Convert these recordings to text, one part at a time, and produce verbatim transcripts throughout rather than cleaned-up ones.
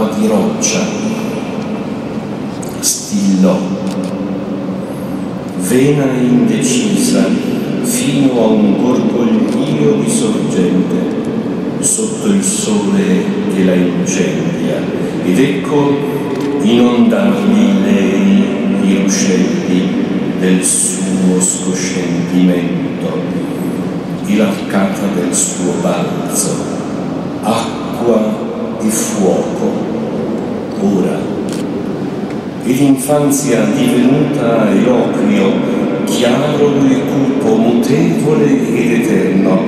forma di roccia, stillò, vena e indecisa fino a un gorgoglio di sorgente sotto il sole che la incendia, ed ecco inondabili i ruscelli del suo scoscendimento, l'arcata del suo balzo, acqua e fuoco, ora, ed infanzia divenuta eloquio, chiaro e cupo, mutevole ed eterno,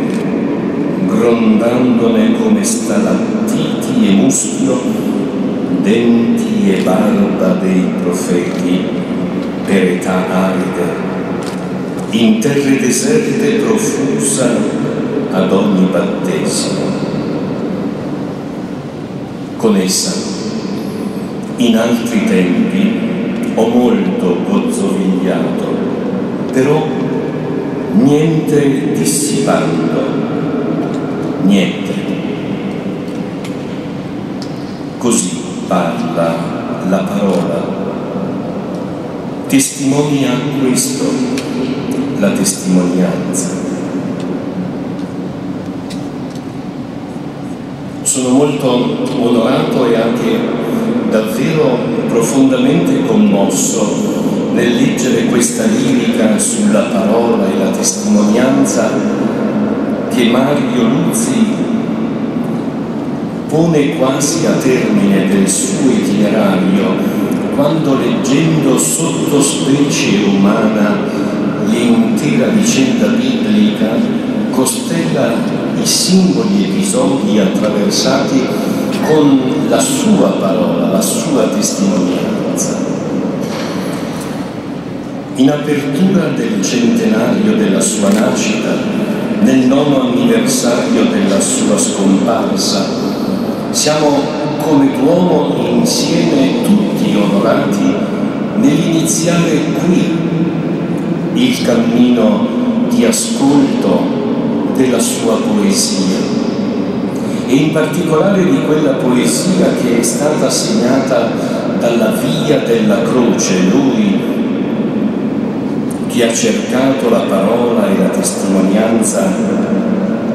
grondandone come stalattiti e muscolo, denti e barba dei profeti, per età aride, in terre deserte profusa ad ogni battesimo. Con essa, in altri tempi, ho molto gozzovigliato, però niente dissipando, niente. Così parla la parola, testimonia questo, la testimonianza. Sono molto onorato e anche davvero profondamente commosso nel leggere questa lirica sulla parola e la testimonianza che Mario Luzi pone quasi a termine del suo itinerario quando, leggendo sottospecie umana l'intera vicenda biblica, costella i singoli episodi attraversati con la sua parola, la sua testimonianza. In apertura del centenario della sua nascita, nel nono anniversario della sua scomparsa, siamo come Duomo insieme tutti onorati nell'iniziare qui il cammino di ascolto della sua poesia, e in particolare di quella poesia che è stata segnata dalla via della croce. Lui che ha cercato la parola e la testimonianza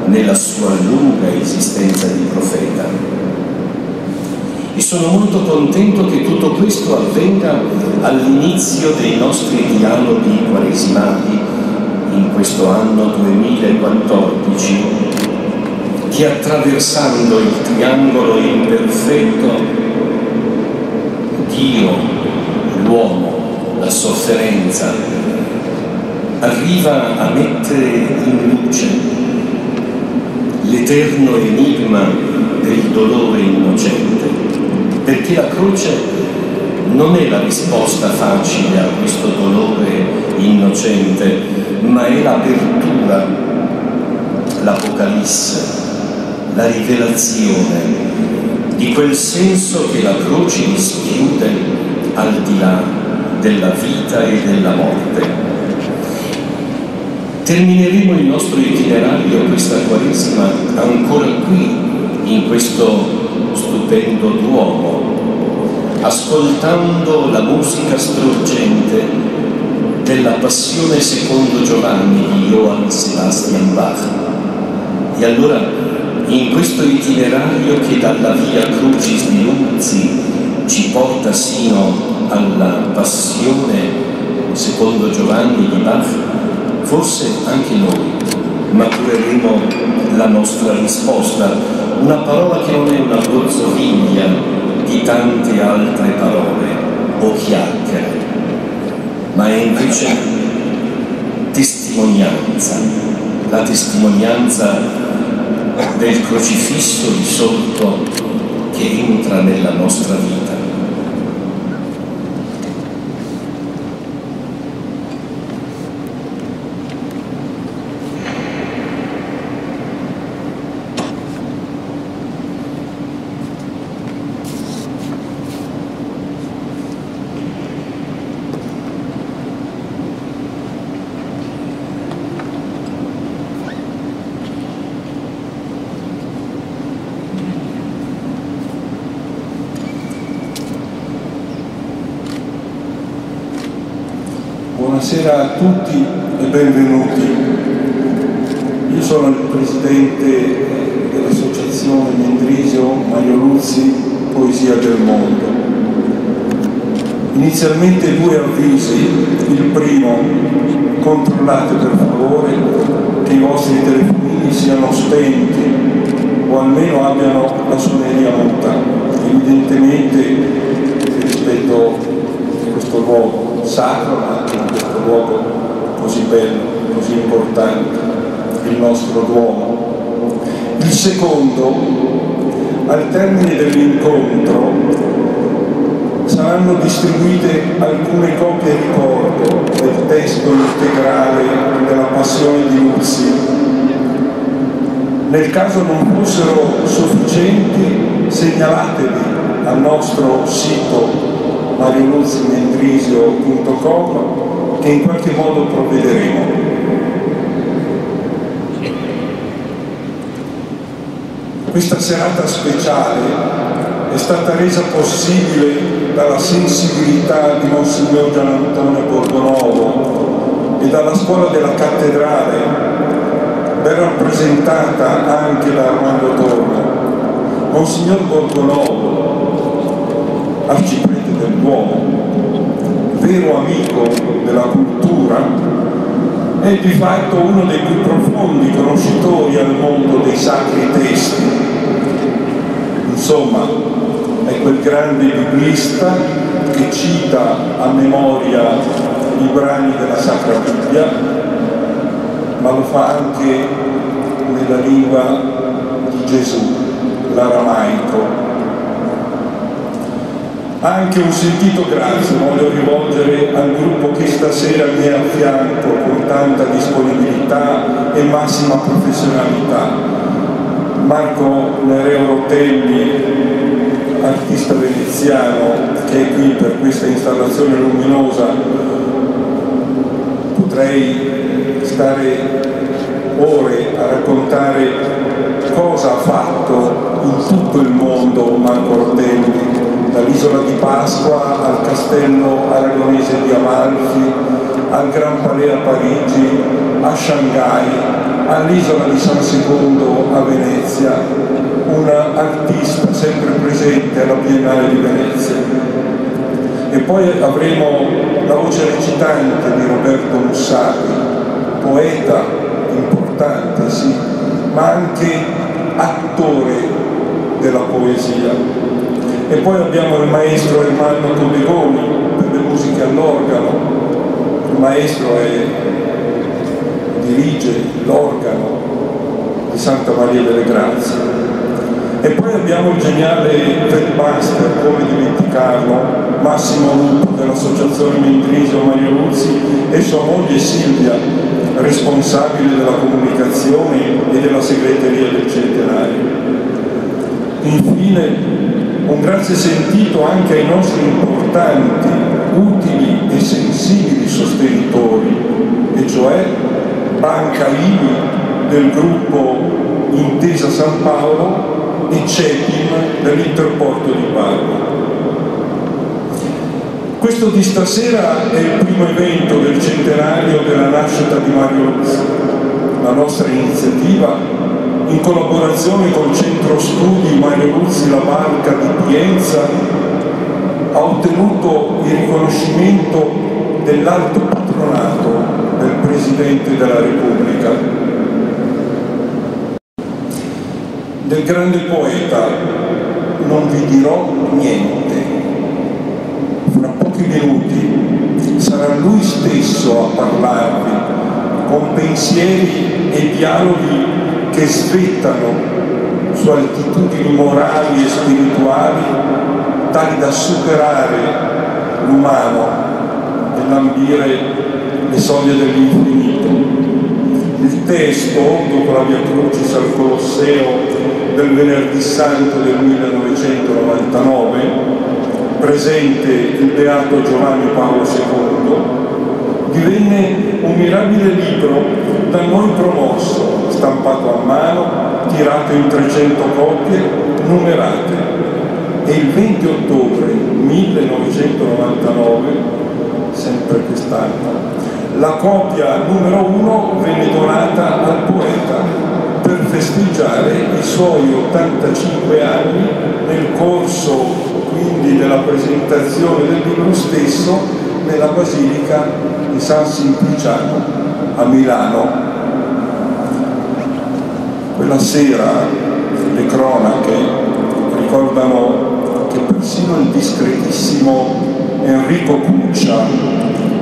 nella sua lunga esistenza di profeta. E sono molto contento che tutto questo avvenga all'inizio dei nostri dialoghi quaresimali in questo anno duemilaquattordici, che attraversando il triangolo imperfetto, Dio, l'uomo, la sofferenza, arriva a mettere in luce l'eterno enigma del dolore innocente, perché la croce non è la risposta facile a questo dolore innocente, ma è l'apertura, l'apocalisse, la rivelazione di quel senso che la croce dischiude al di là della vita e della morte. Termineremo il nostro itinerario, questa quaresima, ancora qui, in questo stupendo Duomo, ascoltando la musica struggente della Passione secondo Giovanni di Johann Sebastian Bach. E allora, in questo itinerario che dalla via Crucis di Luzi ci porta sino alla Passione secondo Giovanni di Bach, forse anche noi matureremo la nostra risposta, una parola che non è una gozzoviglia di tante altre parole o chiacchiere, ma è invece testimonianza, la testimonianza del crocifisso risorto che entra nella nostra vita. Buonasera a tutti e benvenuti. Io sono il presidente dell'associazione Mendrisio Mario Luzi Poesia del Mondo. Inizialmente due avvisi. Il primo, controllate per favore che i vostri telefonini siano spenti o almeno abbiano la suoneria montata. Evidentemente rispetto a questo luogo sacro, ma anche in questo luogo così bello, così importante, il nostro Duomo. Il secondo, al termine dell'incontro saranno distribuite alcune copie di ricordo del testo integrale della Passione di Luzi. Nel caso non fossero sufficienti, segnalatevi al nostro sito marioluzi-mendrisio punto com che in qualche modo provvederemo. Questa serata speciale è stata resa possibile dalla sensibilità di Monsignor Gian Antonio Borgonovo e dalla scuola della cattedrale, ben rappresentata anche da Armando Torno. Monsignor Borgonovo, arciprete del Duomo, vero amico della cultura, è di fatto uno dei più profondi conoscitori al mondo dei sacri testi. Insomma, è quel grande biblista che cita a memoria i brani della Sacra Bibbia, ma lo fa anche nella lingua di Gesù, l'aramaico. Anche un sentito grazie voglio rivolgere al gruppo che stasera mi è a fianco con tanta disponibilità e massima professionalità. Marco Nereo Rotelli, artista veneziano che è qui per questa installazione luminosa. Potrei stare ore a raccontare cosa ha fatto in tutto il mondo Marco Rotelli, dall'isola di Pasqua al castello aragonese di Amalfi, al Gran Palais a Parigi, a Shanghai, all'isola di San Secondo a Venezia, un artista sempre presente alla Biennale di Venezia. E poi avremo la voce recitante di Roberto Mussapi, poeta importante, sì, ma anche attore della poesia. E poi abbiamo il maestro Ermanno Codegoni per le musiche all'organo. Il maestro è, dirige l'organo di Santa Maria delle Grazie. E poi abbiamo il geniale headmaster, come dimenticarlo, Massimo Lupo dell'associazione Mendrisio Mario Luzi e sua moglie Silvia, responsabile della comunicazione e della segreteria del centenario. Infine, un grazie sentito anche ai nostri importanti, utili e sensibili sostenitori, e cioè Banca Ivi del gruppo Intesa San Paolo e CEPIM dell'Interporto di Parma. Questo di stasera è il primo evento del centenario della nascita di Mario Luzi, la nostra iniziativa in collaborazione col Centro Studi Mario Luzi, La Marca di Pienza, ha ottenuto il riconoscimento dell'alto patronato del Presidente della Repubblica, del grande poeta. Non vi dirò niente. Fra pochi minuti sarà lui stesso a parlarvi con pensieri e dialoghi che sfrittano su altitudini morali e spirituali tali da superare l'umano e lambire le soglie dell'infinito. Il testo, dopo la Via Crucis al Colosseo del Venerdì Santo del millenovecentonovantanove, presente il beato Giovanni Paolo secondo, divenne un mirabile libro da noi promosso, stampato a mano, tirato in trecento copie, numerate, e il venti ottobre millenovecentonovantanove, sempre quest'anno, la copia numero uno venne donata al poeta per festeggiare i suoi ottantacinque anni nel corso quindi della presentazione del libro stesso nella Basilica di San Simpliciano a Milano. Quella sera le cronache ricordano che persino il discretissimo Enrico Cuccia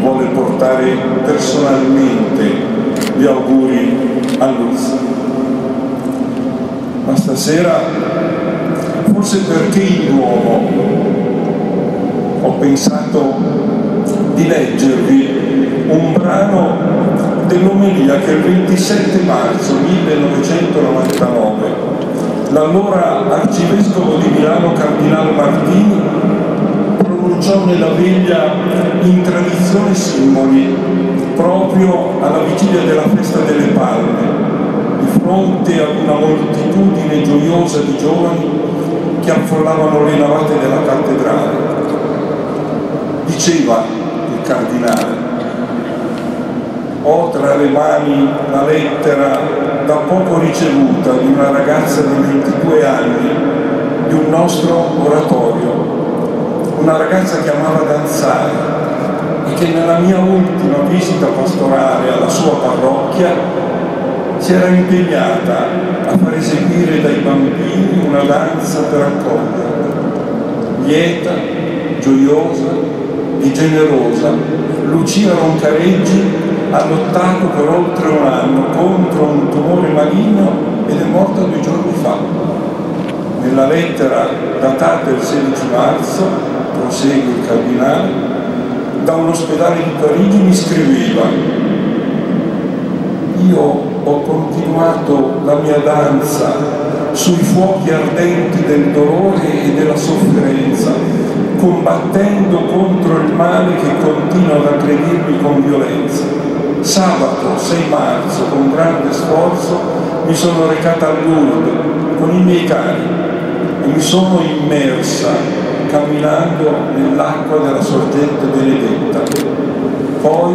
volle portare personalmente gli auguri a Luzi. Ma stasera, forse perché in Duomo, ho pensato di leggervi un brano dell'omelia che il ventisette marzo millenovecentonovantanove l'allora arcivescovo di Milano Cardinale Martini pronunciò nella veglia in tradizione Simone proprio alla vigilia della festa delle palme, di fronte a una moltitudine gioiosa di giovani che affollavano le navate della cattedrale. Diceva il cardinale: ho tra le mani la lettera da poco ricevuta di una ragazza di ventidue anni di un nostro oratorio, una ragazza che amava danzare e che nella mia ultima visita pastorale alla sua parrocchia si era impegnata a far eseguire dai bambini una danza per accoglierla. Lieta, gioiosa e generosa, Lucia Moncareggi ha lottato per oltre un anno contro un tumore maligno ed è morta due giorni fa. Nella lettera datata il sedici marzo, prosegue il cardinale, da un ospedale di Parigi mi scriveva: io ho continuato la mia danza sui fuochi ardenti del dolore e della sofferenza, combattendo contro il male che continua ad aggredirmi con violenza. Sabato sei marzo, con grande sforzo, mi sono recata a Lourdes con i miei cari e mi sono immersa camminando nell'acqua della sorgente benedetta. Poi,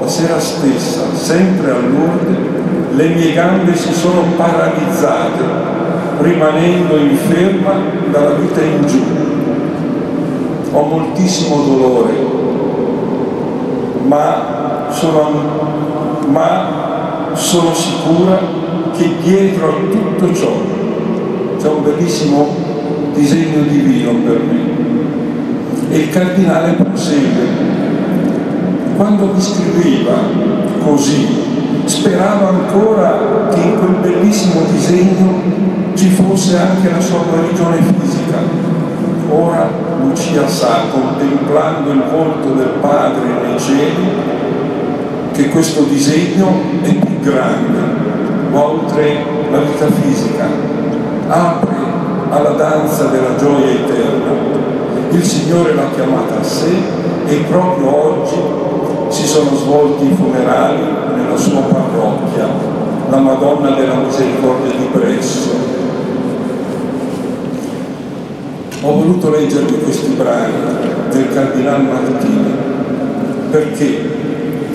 la sera stessa, sempre a Lourdes, le mie gambe si sono paralizzate, rimanendo inferma dalla vita in giù. Ho moltissimo dolore, ma sono, ma sono sicura che dietro a tutto ciò c'è un bellissimo disegno divino per me. E il cardinale prosegue: quando mi scriveva così, sperava ancora che in quel bellissimo disegno ci fosse anche la sua guarigione fisica. Ora Lucia sa, contemplando il volto del Padre nei cieli, che questo disegno è più grande, va oltre la vita fisica, apre alla danza della gioia eterna. Il Signore l'ha chiamata a sé e proprio oggi si sono svolti i funerali nella sua parrocchia, la Madonna della Misericordia di Bresso. Ho voluto leggervi questi brani del Cardinale Martini perché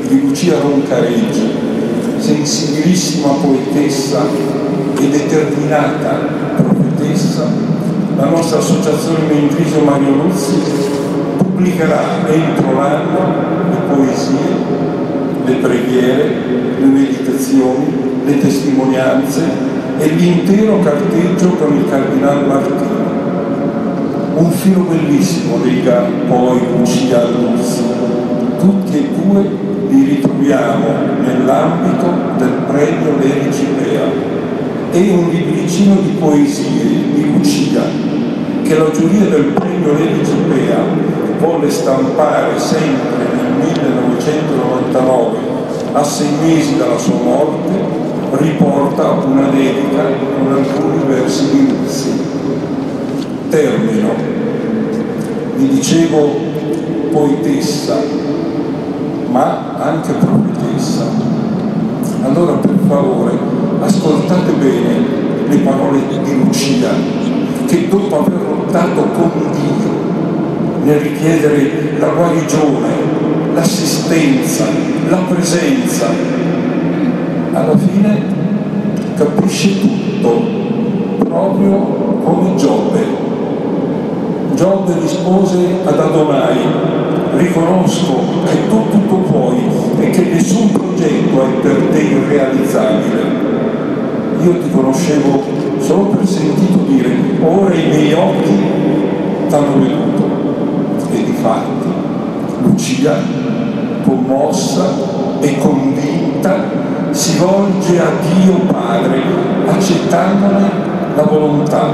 di Lucia Moncareggi, sensibilissima poetessa e determinata profetessa, la nostra associazione Mendrisio Mario Luzi pubblicherà entro l'anno le poesie, le preghiere, le meditazioni, le testimonianze e l'intero carteggio con il Cardinale Martini. Un filo bellissimo lega poi Lucia a Luzi. Tutti e due li ritroviamo nell'ambito del premio Lei Ciprea e un libricino di poesie di Lucia che la giuria del premio Lei Ciprea volle stampare sempre millenovecentonovantanove, a sei mesi dalla sua morte, riporta una dedica con alcuni versi di Luzi. Termino. Vi dicevo poetessa, ma anche profetessa. Allora, per favore, ascoltate bene le parole di Lucia, che dopo aver lottato con Dio nel richiedere la guarigione l'assistenza, la presenza. Alla fine capisce tutto, proprio come Giobbe. Giobbe rispose ad Adonai: riconosco che tu tutto puoi e che nessun progetto è per te irrealizzabile. Io ti conoscevo solo per sentito dire, ora i miei occhi t'hanno veduto. E difatti Lucia, commossa e convinta, si volge a Dio Padre, accettandone la volontà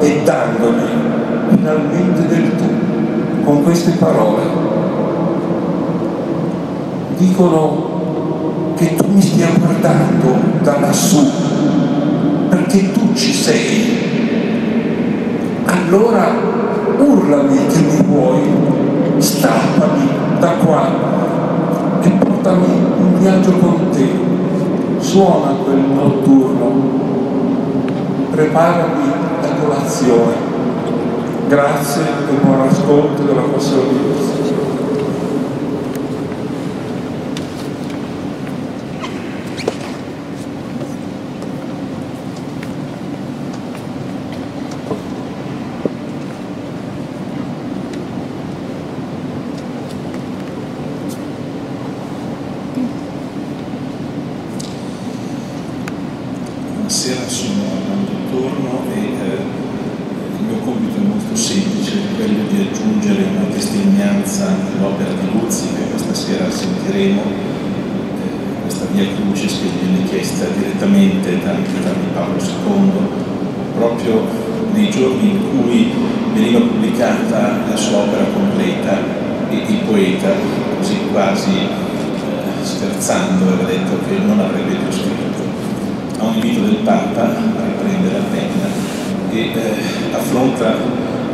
e dandone finalmente del tu con queste parole. Dicono che tu mi stia guardando da lassù, perché tu ci sei. Allora urlami che mi vuoi, strappami da qua e portami in viaggio con te. Suona quel notturno, preparami la colazione. Grazie e buon ascolto della vostra vita.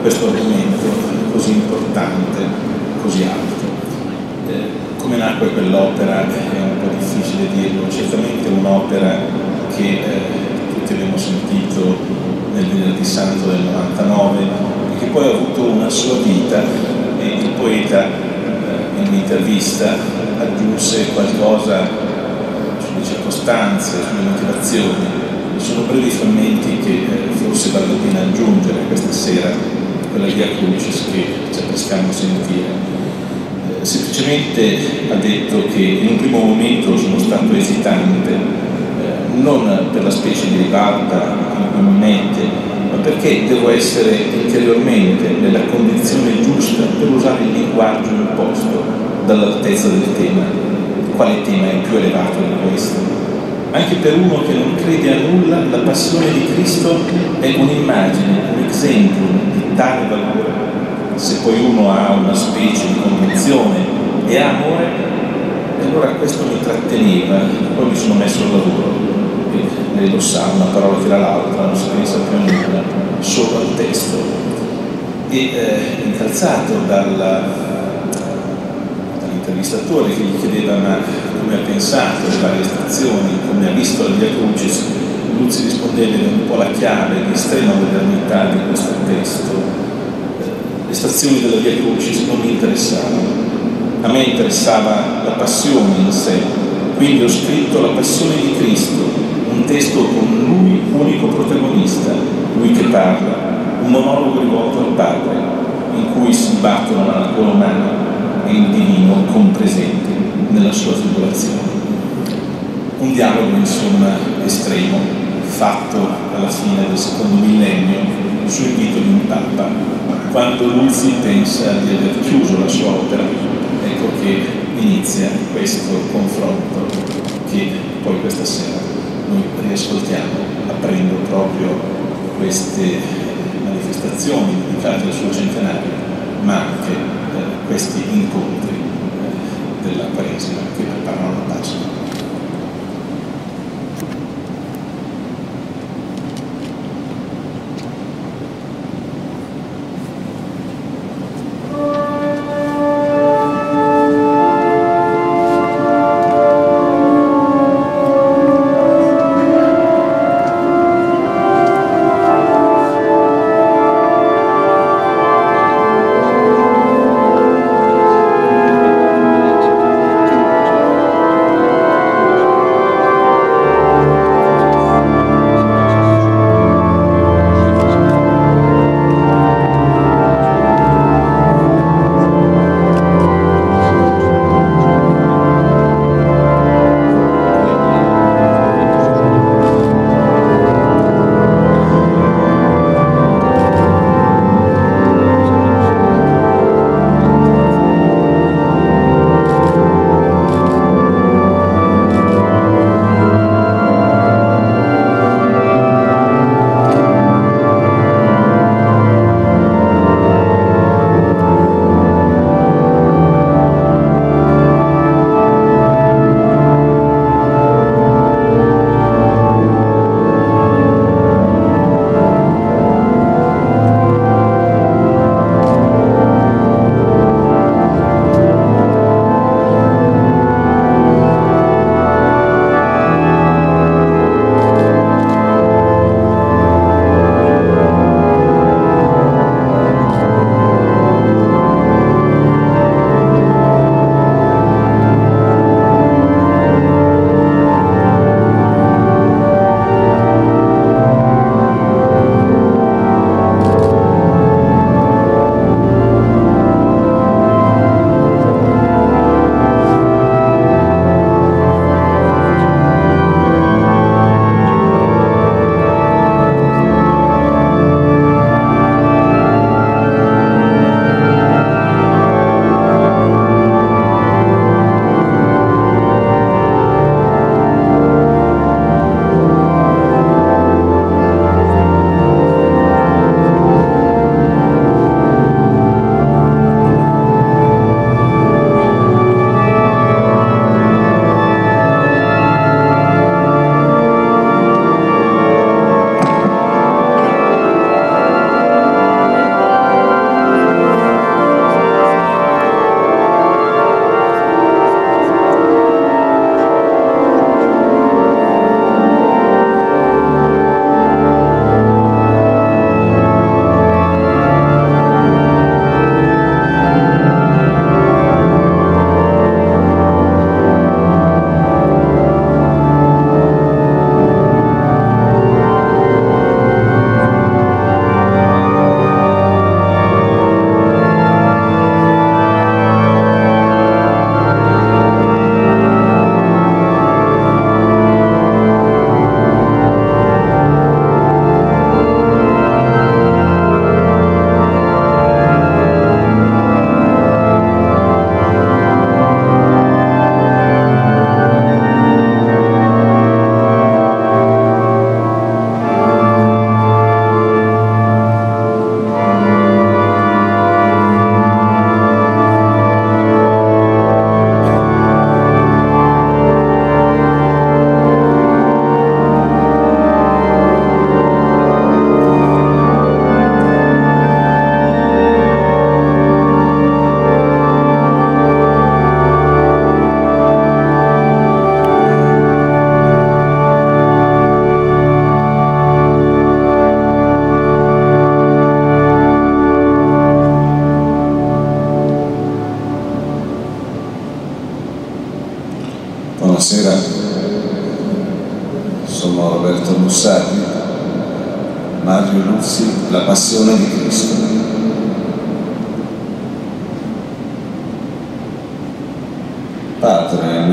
Questo argomento così importante, così alto. Eh, come nacque quell'opera è un po' difficile dirlo, certamente un'opera che eh, tutti abbiamo sentito nel Venerdì Santo del novantanove e che poi ha avuto una sua vita, e il poeta eh, in un'intervista aggiunse qualcosa sulle circostanze, sulle motivazioni. Sono brevi frammenti che eh, forse vale la pena aggiungere questa sera, quella Via Crucis che cerchiamo di sentire. Eh, semplicemente ha detto che in un primo momento sono stato esitante, eh, non per la specie di ribalta imminente, ma perché devo essere interiormente nella condizione giusta per usare il linguaggio imposto dall'altezza del tema. Quale tema è più elevato di questo? Anche per uno che non crede a nulla, la passione di Cristo è un'immagine, un esempio tale valore. Se poi uno ha una specie di convinzione e ha amore, allora questo mi tratteneva, poi mi sono messo al lavoro. E lei lo sa, una parola tira l'altra, non si pensa più a nulla, solo al testo. E eh, incalzato dalla, dall'intervistatore che gli chiedeva ma come ha pensato le varie stazioni, come ha visto la Via Crucis, Luzi rispondeva un po' la chiave, l'estrema modernità di questo testo. Le stazioni della Via Crucis non mi interessavano, a me interessava la passione in sé, quindi ho scritto La Passione di Cristo, un testo con lui unico protagonista, lui che parla, un monologo rivolto al Padre, in cui si battono la natura umana e il divino compresente nella sua tribolazione. Un dialogo insomma estremo, fatto alla fine del secondo millennio su invito di un Papa. Quando Luzi pensa di aver chiuso la sua opera, ecco che inizia questo confronto che poi questa sera noi riascoltiamo, aprendo proprio queste manifestazioni dedicate al suo centenario, ma anche eh, questi incontri eh, della Quaresima che preparano la Pasqua.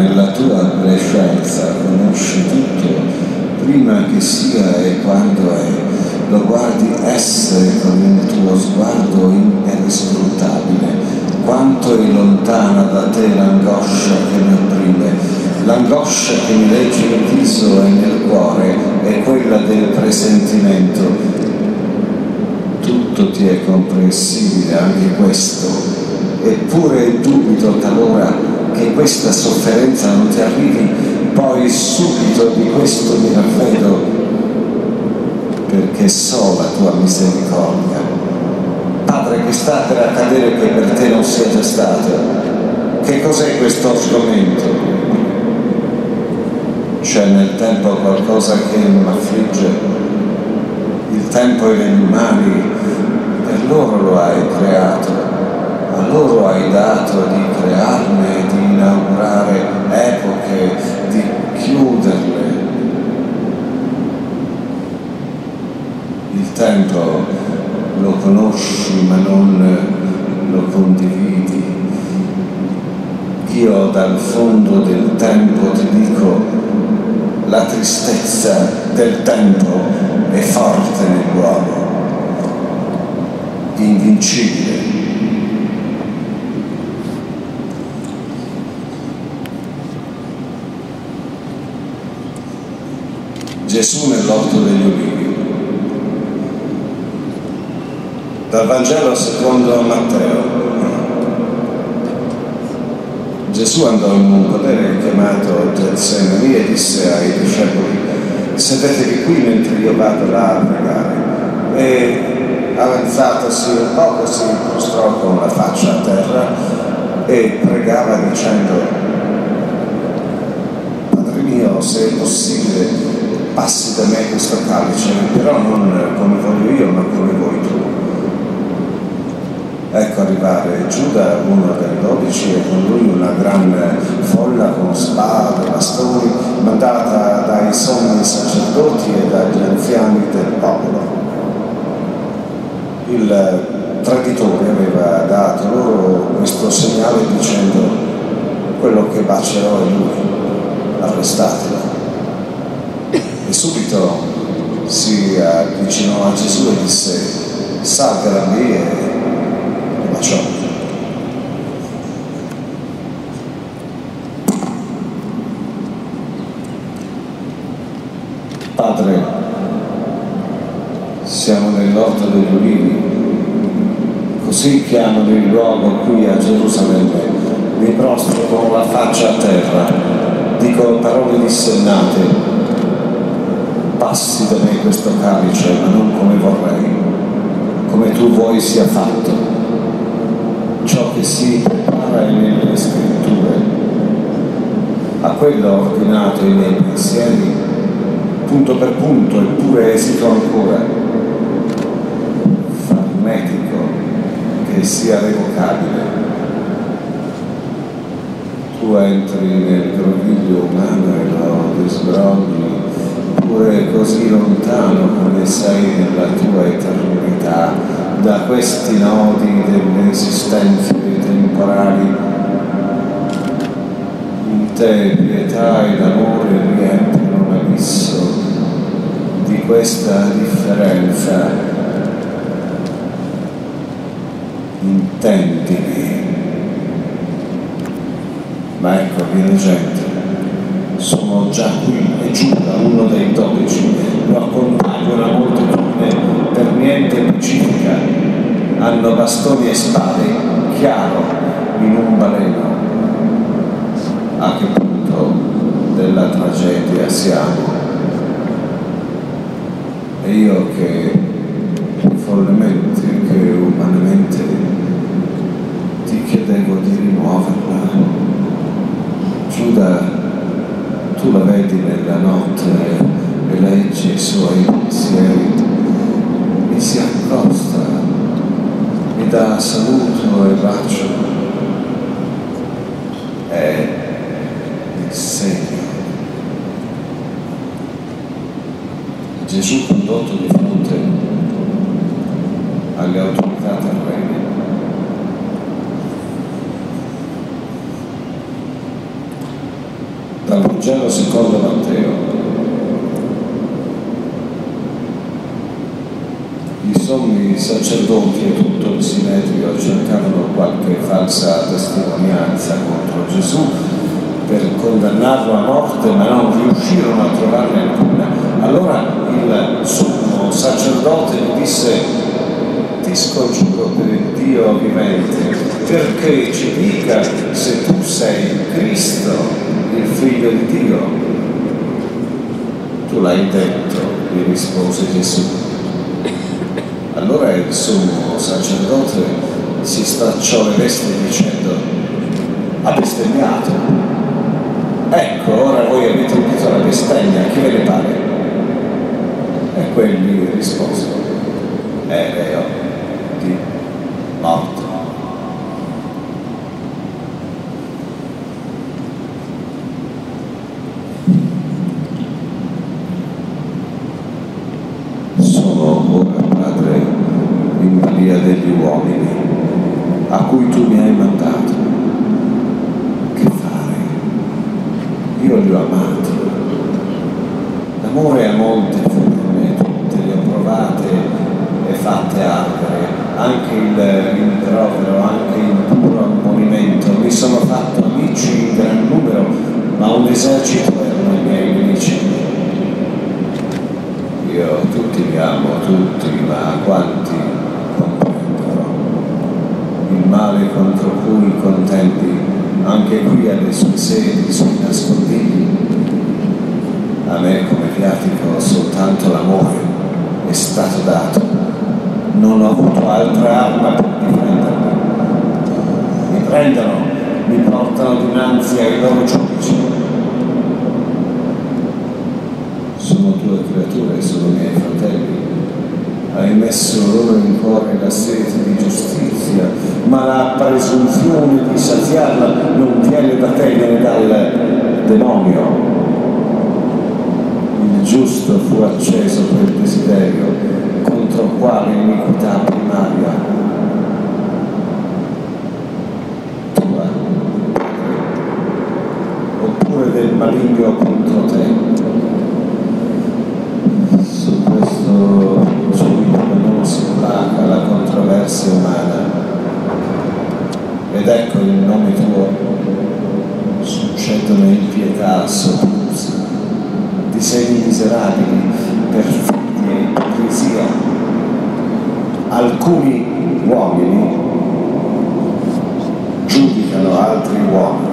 nella tua prescienza, conosci tutto, prima che sia e quando è, lo guardi essere con il tuo sguardo inescrutabile. Quanto è lontana da te l'angoscia che mi opprime, l'angoscia che mi legge nel viso e nel cuore è quella del presentimento. Tutto ti è comprensibile, anche questo, eppure dubito talora che questa sofferenza non ti arrivi, poi subito di questo mi raffreddo, perché so la tua misericordia. Padre che sta per accadere che per te non sia già stato, che cos'è questo sgomento? C'è nel tempo qualcosa che mi affligge, il tempo e gli animali, per loro lo hai creato, a loro hai dato di crearne, di inaugurare epoche, di chiuderle. Il tempo lo conosci ma non lo condividi. Io dal fondo del tempo ti dico: la tristezza del tempo è forte nell'uomo, invincibile. Gesù nell'orto degli Ulivi. Dal Vangelo secondo Matteo. Gesù andò in un podere chiamato Gersemonia e disse ai discepoli: sedetevi qui mentre io vado là a pregare. E avanzatosi un poco si prostrò con la faccia a terra e pregava dicendo: Padre mio, se è possibile passi da me questo calice, però non come voglio io ma come vuoi tu. Ecco arrivare Giuda, uno dei dodici, e con lui una gran folla con spade, bastoni, mandata dai sommi sacerdoti e dagli anziani del popolo. Il traditore aveva dato loro questo segnale dicendo: quello che bacerò è lui, arrestatelo. E subito si avvicinò a Gesù e disse: salga da me e ciò. Padre, siamo nell'orto degli Ulivi, così chiamano il luogo qui a Gerusalemme. Mi prostro con la faccia a terra, dico parole dissennate. Passi da me questo calice, ma non come vorrei, come tu vuoi sia fatto. Ciò che si prepara è nelle scritture, a quello ho ordinato i miei pensieri, punto per punto, eppure esito ancora, farnetico che sia revocabile. Tu entri nel groviglio umano e lo desbrogli, pure così lontano come sei nella tua eternità, da questi nodi delle esistenze temporali. In te pietà ed amore riempiono l'abisso di questa differenza. Intendimi. Ma ecco, viene gente. Sono già qui e Giuda, uno dei dodici, lo accompagna una moltitudine per niente pacifica, hanno bastoni e spade, chiaro in un baleno. A che punto della tragedia siamo? E io che follemente, che umanamente ti chiedevo di rimuoverla. Giuda, tu la vedi nella notte e leggi i suoi pensieri. Si accosta, mi dà saluto e bacio. È il segno. Gesù condotto di fronte alle autorità terrene. Vangelo secondo Matteo. I sommi sacerdoti e tutto il sinedrio cercavano qualche falsa testimonianza contro Gesù per condannarlo a morte, ma non riuscirono a trovarne alcuna. Allora il sommo sacerdote gli disse: ti scongiuro per il Dio vivente, perché ci dica se tu sei Cristo, il Figlio di Dio. Tu l'hai detto, gli rispose Gesù. Allora il sommo sacerdote si stracciò le vesti dicendo: ha bestemmiato. Ecco, ora voi avete udito la bestemmia, chi ve ne pare? E quelli risposero: è vero, di morte. Sono ora, Padre, in balia degli uomini a cui tu mi hai mandato. Che fare? Io li ho amati. L'amore ha molte forme, tutte le ho provate e fatte arvere. Anche il rimprovero, anche il duro ammonimento, mi sono fatto amici in gran numero, ma un esercito erano i miei nemici. Io tutti li amo, tutti, ma quanti comprenderò? Il male contro cui contendi, anche qui ha le sue sedi, sui nascondigli. A me come viatico soltanto l'amore è stato dato. Non ho avuto altra arma per difendermi. Mi prendono, mi portano dinanzi ai loro giudici. Sono tue creature, sono miei fratelli. Hai messo loro in cuore la sete di giustizia, ma la presunzione di saziarla non viene da te né dal demonio. Il giusto fu acceso per il desiderio, contro quale iniquità primaria. Tua, oppure del maligno contro te. Su questo giudizio non si placa la controversia umana. Ed ecco il nome tuo, succedono impietà, soprusi, disegni miserabili, perfetti. Ipocrisia. Alcuni uomini giudicano altri uomini.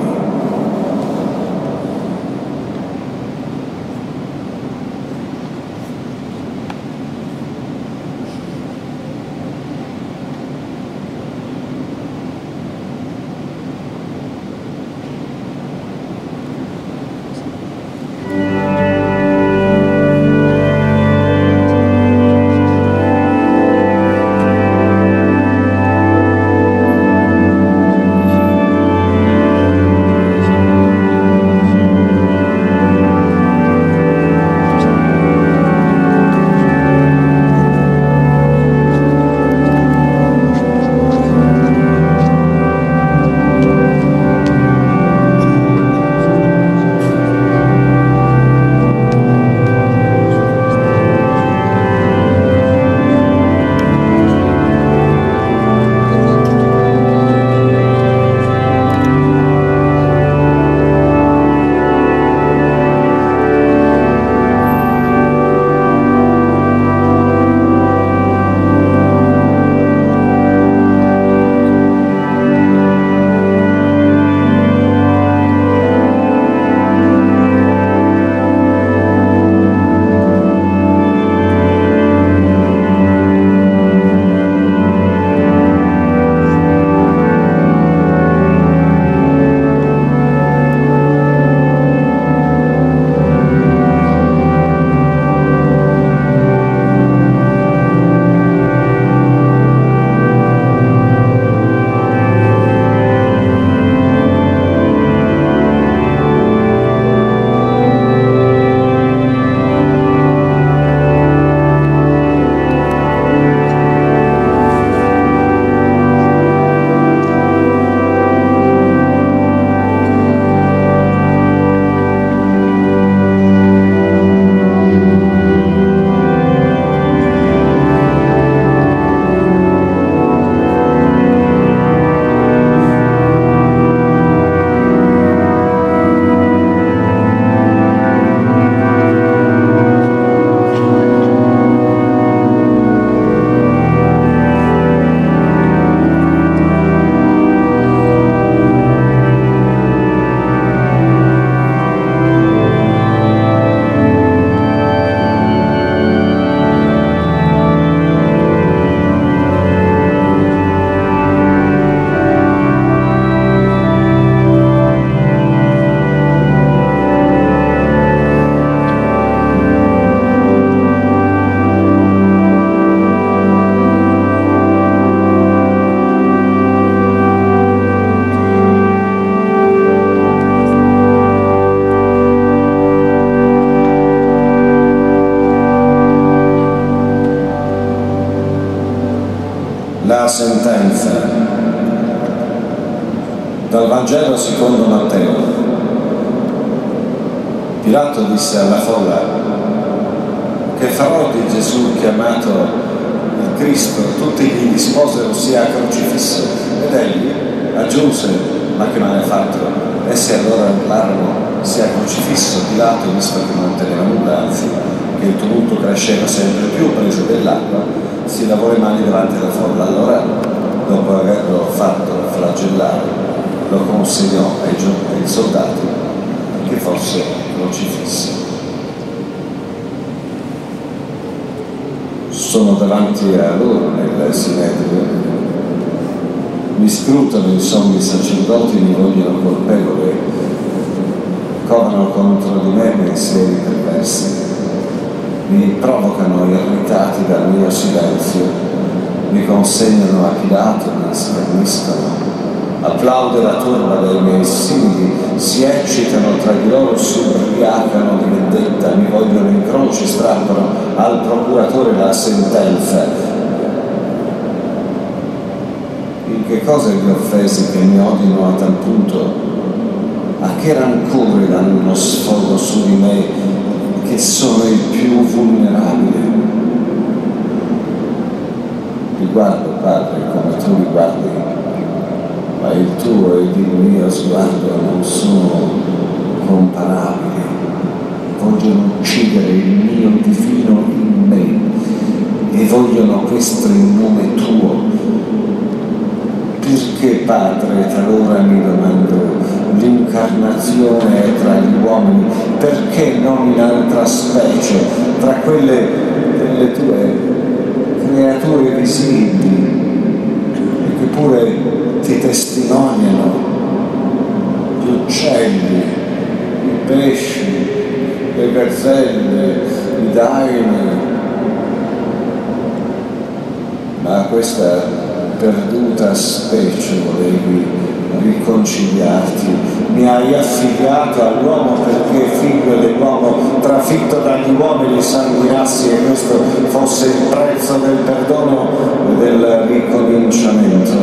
stanza, dal Vangelo secondo Matteo. Pilato disse alla folla: che farò di Gesù chiamato il Cristo? Tutti gli risposero: sia crocifisso. Ed egli aggiunse: ma che male ha fatto? Essi allora urlarono: sia crocifisso. Pilato, visto che non teneva nulla, anzi che il tumulto cresceva sempre più, preso dell'acqua, si lavò le mani davanti alla folla. Allora, dopo averlo fatto flagellare, lo consegnò ai, ai soldati che fosse crocifisso. Sono davanti a loro nel sinedrio, mi scrutano insomma i sacerdoti, mi vogliono colpevole, corrono contro di me pensieri perversi, mi provocano irritati dal mio silenzio, mi consegnano a Pilato, mi scherniscono, applaude la turba dei miei simili, si eccitano tra di loro, si ubriacano di vendetta, mi vogliono in croce, strappano al procuratore la sentenza. In che cosa vi offesi che mi odino a tal punto? A che rancore danno uno sfogo su di me, che sono il più vulnerabile? Ti guardo, Padre, come tu mi guardi, ma il tuo ed il mio sguardo non sono comparabili. Vogliono uccidere il mio divino in me, e vogliono questo in nome tuo. Perché, Padre, talora mi domando, l'incarnazione è tra gli uomini, perché non in altra specie, tra quelle delle tue creature visibili, che pure ti testimoniano, gli uccelli, i pesci, le gazzelle, i daini? Ma questa perduta specie volevi riconciliarti, mi hai affidato all'uomo perché figlio dell'uomo, trafitto dagli uomini, sanguinassi, e questo fosse il prezzo del perdono e del ricominciamento.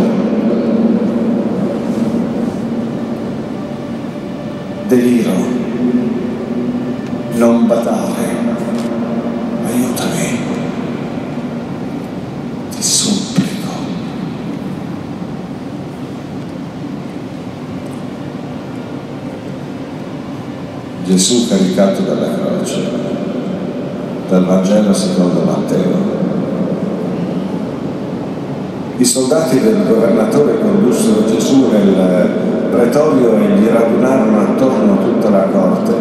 Deliro, non badare, aiutami, ti supplico. Gesù caricato dalla croce, dal Vangelo secondo Matteo. I soldati del governatore condussero Gesù nel pretorio e gli radunarono attorno tutta la corte.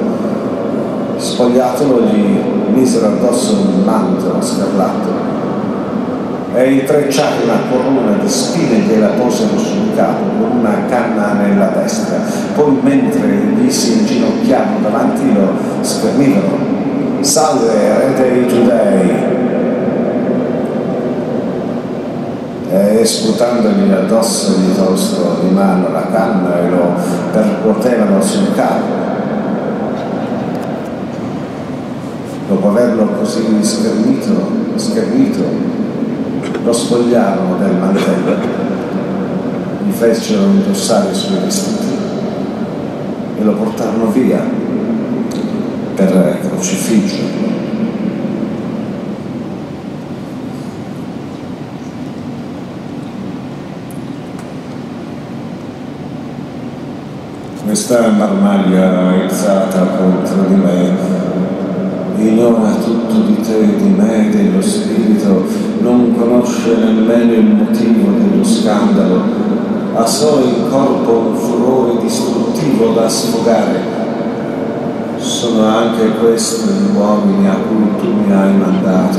Spogliatolo, gli misero addosso un manto scarlatto e intrecciato una corona di spine gliela posero sul capo con una canna nella destra. Poi, mentre gli si inginocchiavano davanti, lo schermivano: salve, re dei Giudei! E sputandogli addosso gli tolsero di mano la canna e lo percuotevano sul capo. Dopo averlo così schernito, schernito lo spogliarono del mantello, gli fecero indossare i suoi vestiti e lo portarono via per crocifiggio. Questa marmaglia alzata contro di me ignora tutto di te, di me, dello spirito, non conosce nemmeno il motivo dello scandalo, ha solo in corpo un furore distruttivo da sfogare. Sono anche questi gli uomini a cui tu mi hai mandato,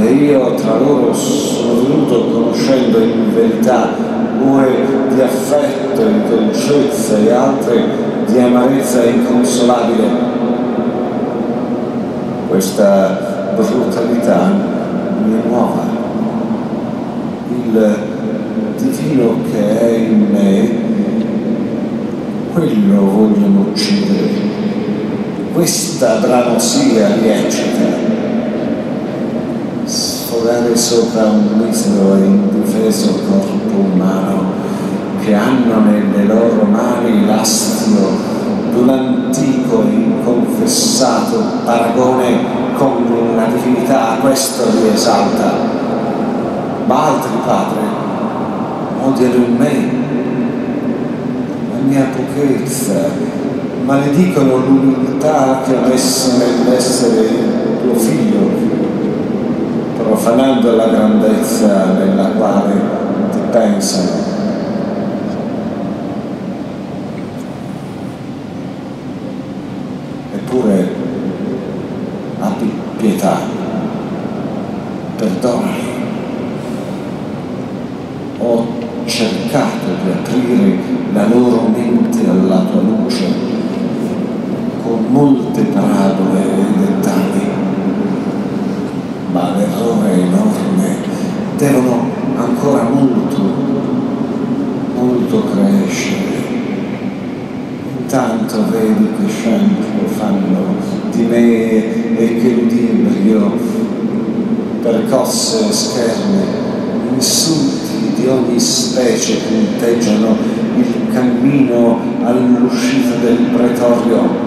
e io tra loro sono venuto conoscendo in verità ure di affetto e di dolcezza e altre di amarezza inconsolabile. Questa brutalità mi nuova. Il divino che è in me, quello vogliono uccidere. Questa bravosia mi eccita. sforare sopra un misero e indifeso corpo umano, che hanno nelle loro mani l'astio d'un antico e inconfessato paragone con una divinità, questo li esalta. Ma altri, Padre, odiano in me la mia pochezza, maledicono l'umiltà che ho messo nell'essere il tuo figlio, profanando la grandezza nella quale ti pensano. Eppure abbi pietà, perdonami. Ho cercato di aprire la loro mente alla tua luce, con molte parabole e dettagli, ma l'errore enorme devono ancora molto, molto crescere. Intanto vedi che scempio fanno di me e che ludibrio percosse e scherne, insulti di ogni specie punteggiano il cammino all'uscita del pretorio.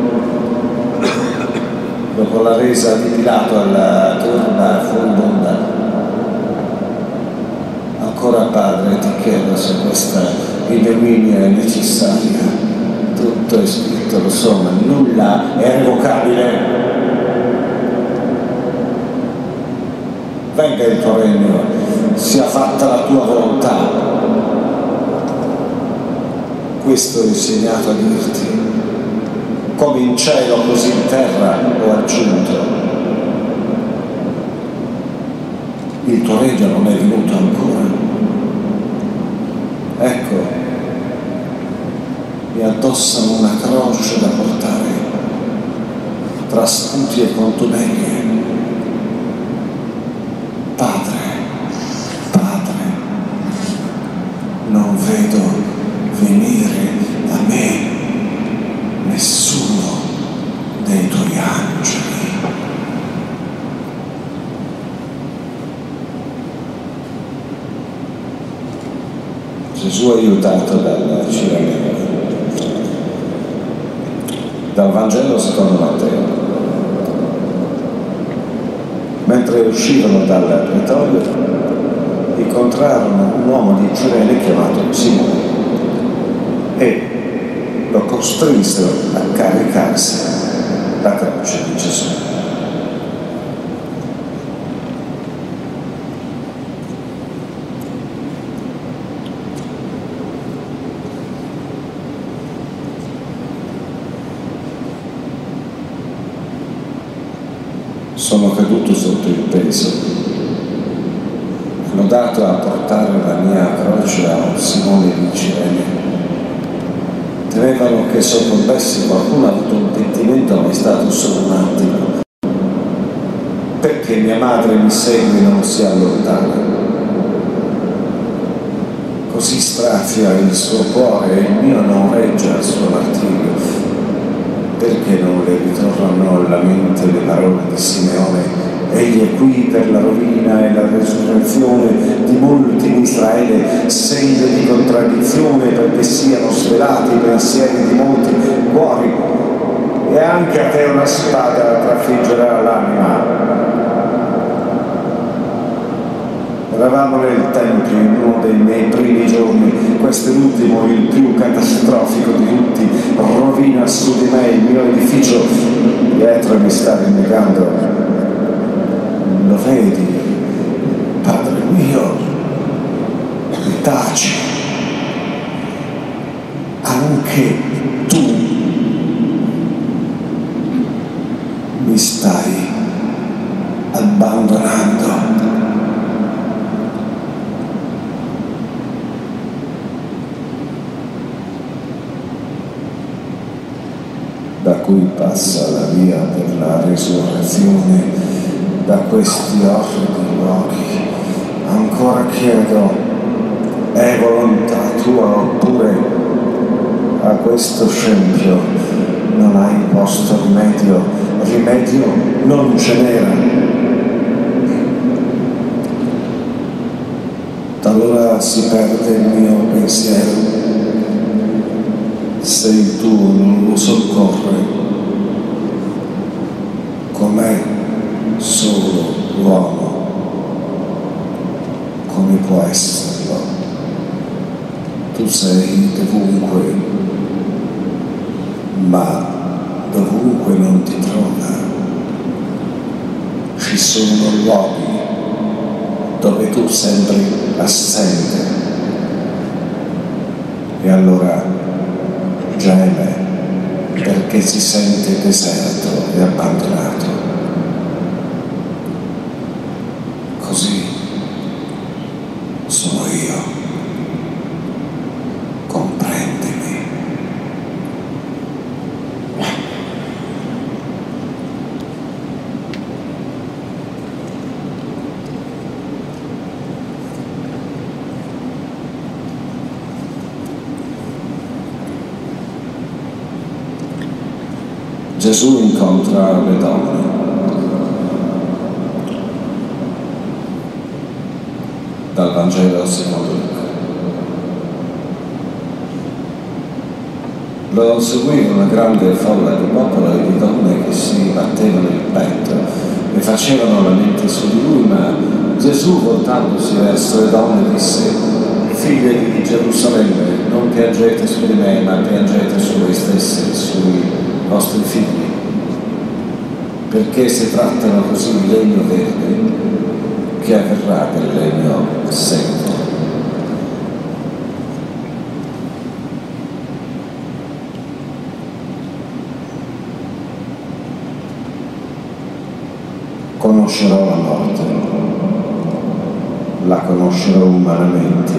Dopo la resa di Pilato alla turba furibonda, ancora Padre ti chiedo se questa ignominia è necessaria. Tutto è scritto, lo so, ma nulla è revocabile. Venga il tuo regno, sia fatta la tua volontà. Questo ho insegnato a dirti, come in cielo così in terra ho aggiunto. Il tuo regno non è venuto ancora. Ecco, mi addossano una croce da portare tra sputi e contumelie. Padre, Padre, non vedo venire da me nessuno dei tuoi angeli. Gesù aiutato dalla Cirene. Dal Vangelo secondo Matteo. Mentre uscivano dal pretorio, incontrarono un uomo di Cirene chiamato Simone e lo costrinsero a caricarsi la croce di Gesù. Sono caduto sotto il peso. L'ho dato a portare la mia croce a un Simone di Cirene. Temevano che soccombessi qualcuno avuto un pentimento, ma è stato solo un attimo. Perché mia madre mi segue e non si allontana? Così strazia il suo cuore e il mio non regge al suo martirio. Perché non le ritornano alla mente le parole di Simeone? Egli è qui per la rovina e la resurrezione di molti in Israele, segno di contraddizione, perché siano svelati i pensieri di molti cuori, e anche a te una spada trafiggerà l'anima. Eravamo nel Tempio in uno dei miei primi giorni, questo è l'ultimo, il più catastrofico di tutti, rovina su di me il mio edificio, dietro mi sta rinnegando. Lo vedi, Padre mio, taci, anche tu mi stai abbandonando. Da cui passa la via per la resurrezione, da questi orridi luoghi ancora chiedo, è volontà tua oppure a questo scempio non hai imposto rimedio? Rimedio non ce n'era. talora si perde il mio pensiero. Se il tuo non lo soccorre, com'è solo l'uomo, come può esserlo? Tu sei dovunque, ma dovunque non ti trova. Ci sono luoghi dove tu sembri assente, e allora geme perché si sente deserto e abbandonato. Così sono io. Comprendimi. Gesù incontra le donne. Dal Vangelo secondo Luca. Lo seguì una grande folla di popolo e di donne che si battevano il petto e facevano lamenti su di lui, ma Gesù, voltandosi verso le donne, disse: Figlie di Gerusalemme, non piangete su di me, ma piangete su voi stesse, sui vostri figli, perché si trattano così il legno verde, che avverrà del legno secco. Conoscerò la morte, la conoscerò umanamente,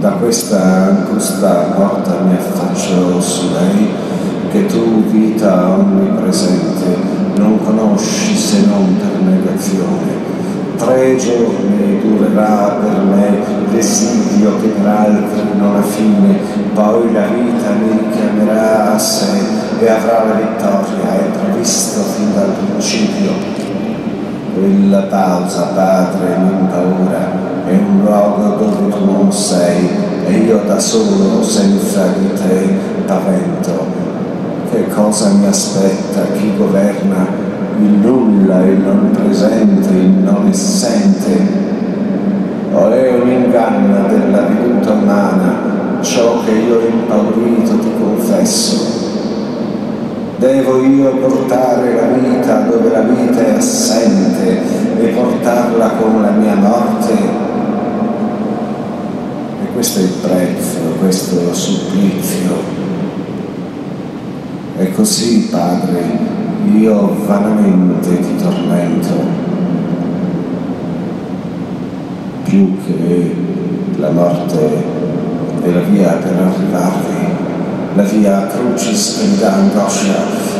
da questa angusta morta mi affaccio su lei, che tu, vita onnipresente, non conosci se non per negazione. Tre giorni durerà per me l'esilio che per altri non ha fine, poi la vita mi chiamerà a sé e avrà la vittoria, è previsto fin dal principio. Quella pausa, Padre, non paura, è un luogo dove tu non sei, e io da solo, senza di te, pavento. Che cosa mi aspetta chi governa il nulla, il non presente, il non essente? O è un inganno della veduta umana ciò che io impaurito ti confesso? Devo io portare la vita dove la vita è assente e portarla con la mia morte? E questo è il prezzo, questo è lo supplizio. E così, Padre, io vanamente ti tormento, più che la morte è la via per arrivarvi, la via crucis che mi dà angoscia,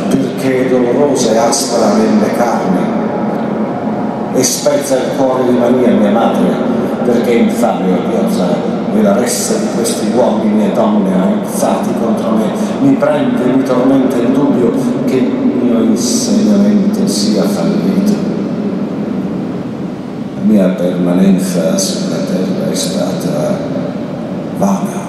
perché dolorosa e aspra nelle carni, e spezza il cuore di Maria, mia madre, perché infame e odiosa. E la ressa di questi uomini e donne aizzati contro me mi prende e mi tormenta il dubbio che il mio insegnamento sia fallito. La mia permanenza sulla terra è stata vana.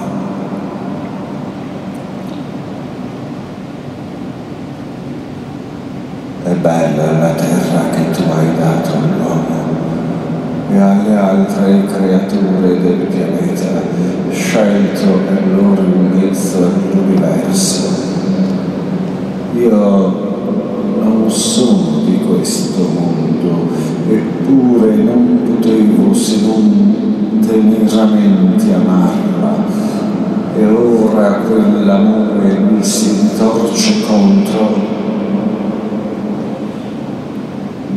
È bella la terra che tu hai dato all'uomo e alle altre creature del pianeta, scelto per loro in mezzo all'universo. Io non sono di questo mondo, eppure non potevo se non teneramente amarla, e ora quell'amore mi si ritorce contro.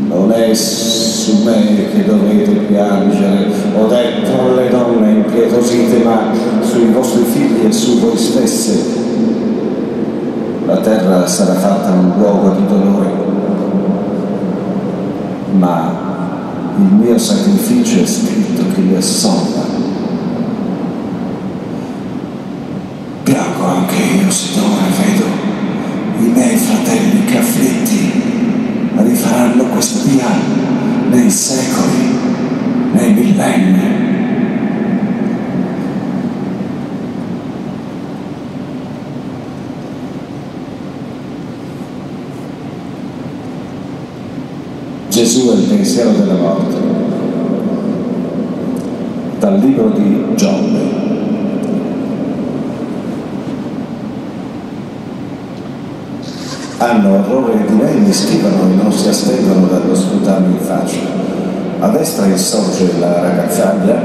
Non è su me che dovete piangere, ho detto alle donne impietosite, ma sui vostri figli e su voi stesse. La terra sarà fatta un luogo di dolore, ma il mio sacrificio è scritto che li assolva. Piango anche io, Signore, vedo i miei fratelli che afflitti, ma rifaranno questa via nei secoli, nei millenni. Gesù e il pensiero della morte, dal libro di Giobbe. Hanno orrore di me, mi schivano e non si astendono dallo sputarmi in faccia. A destra insorge la ragazzaglia,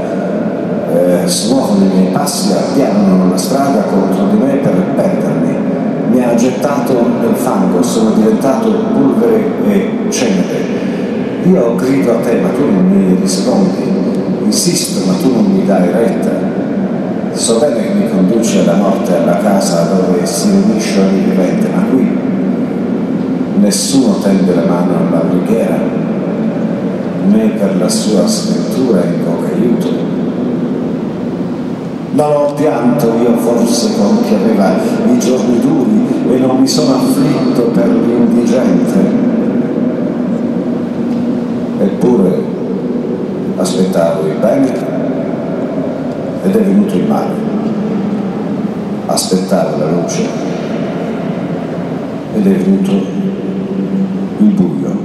eh, smuovono i miei passi, ardiano la strada contro di me per perdermi. Mi ha gettato nel fango, sono diventato polvere e cenere. Io grido a te, ma tu non mi rispondi. Insisto, ma tu non mi dai retta. So bene che mi conduce alla morte, alla casa dove si unisce ogni vivente, ma qui nessuno tende la mano alla preghiera, né per la sua scrittura invoca aiuto. Non ho pianto io forse con chi aveva i giorni duri e non mi sono afflitto per l'indigente. Eppure aspettavo il bene ed è venuto il male. Aspettavo la luce ed è venuto il male. Il buio.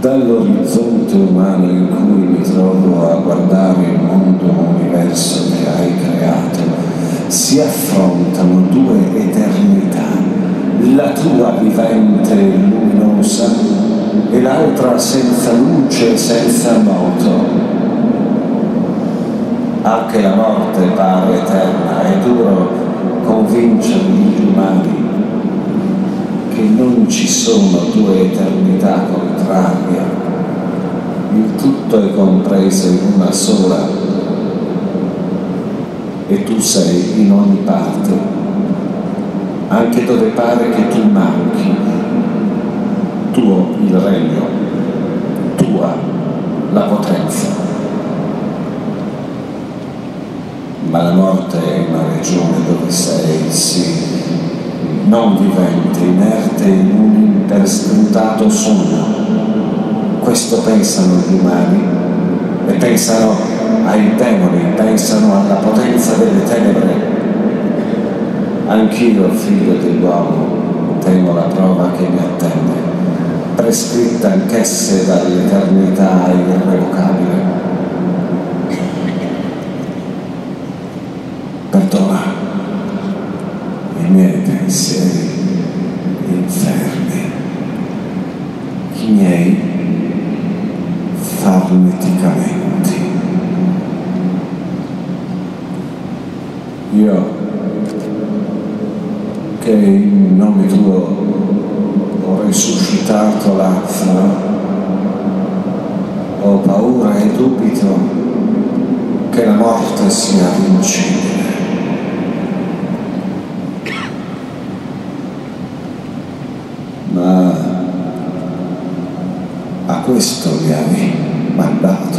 Dall'orizzonte umano in cui mi trovo a guardare il mondo universo che hai creato, si affrontano due eternità, la tua vivente e luminosa e l'altra senza luce e senza moto. Anche la morte pare eterna, è duro convincermi gli umani che non ci sono due eternità contrarie, il tutto è compreso in una sola e tu sei in ogni parte, anche dove pare che tu manchi, tuo il regno, tua la potenza. Ma la morte è una regione dove sei, sì, non vivente, inerte in un imperscrutato sonno. Questo pensano gli umani e pensano ai demoni, pensano alla potenza delle tenebre. Anch'io, figlio dell'uomo, temo la prova che mi attende, prescritta anch'esse dall'eternità irrevocabile. Perdona i miei pensieri infermi, i miei farneticamenti. Io, che in nome tuo ho risuscitato l'anfora, ho paura e dubito che la morte sia vincibile. Ma a questo mi hai mandato,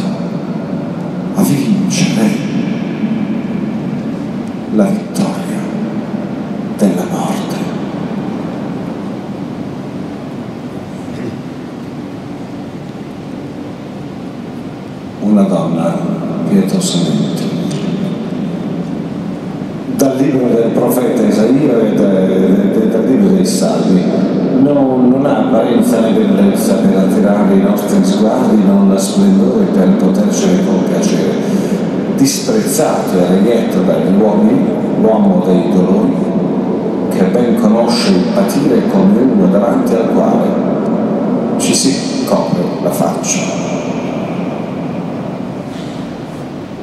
a vincere la vittoria della morte. Una donna pietosamente. Dal libro del profeta Isaia e dal libro dei Salmi. Non, non ha apparenza né bellezza per attirare i nostri sguardi, non ha splendore per potercene compiacere. Disprezzato e ridetto dagli uomini, l'uomo dei dolori, che ben conosce il patire come uno davanti al quale ci si copre la faccia.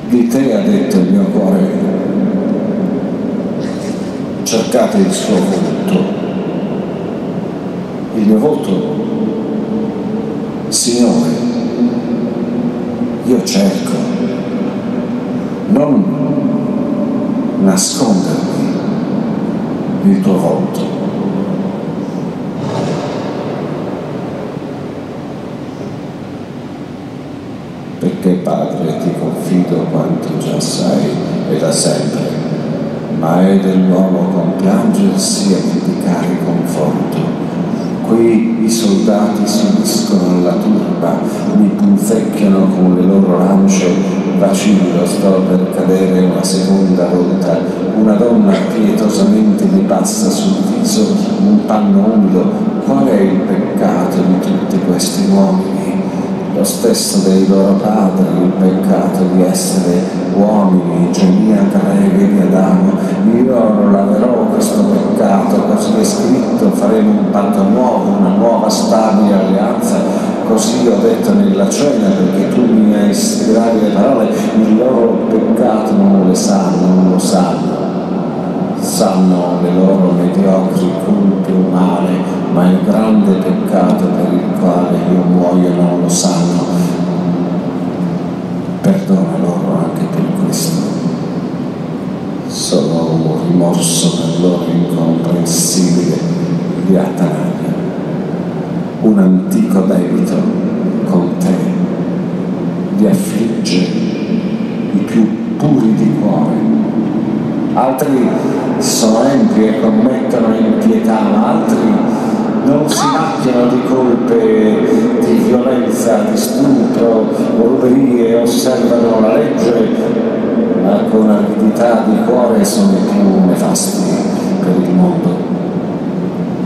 Di te ha detto il mio cuore, cercate il suo volto. Il mio volto, Signore, io cerco, non nascondermi il tuo volto. Perché, Padre, ti confido quanto già sai e da sempre, ma è dell'uomo compiangersi e vendicare conforto. Qui i soldati si uniscono alla turba, mi punzecchiano con le loro lance vacillo sto per cadere una seconda volta, una donna pietosamente mi passa sul viso un panno umido. Qual è il peccato di tutti questi uomini? Lo stesso dei loro padri, il peccato di essere uomini. Gemia Careghi di Adamo, io laverò questo peccato, così è scritto, faremo un patto nuovo, una nuova stabile alleanza. Così ho detto nella cena, perché tu mi hai ispirato le parole. Il loro peccato non le sanno, non lo sanno, sanno le loro mediocri colpe umane, ma il grande peccato per il quale io muoio non lo sanno. Perdona loro anche per questo. Sono un rimorso per loro incomprensibile di Atanaglia, un antico debito con te. Li affligge i più puri di cuore. Altri sono empi e commettono impietà, ma altri non si macchiano di colpe di violenza, di stupro, ruberie, osservano la legge, ma con avidità di cuore sono i più nefasti per il mondo.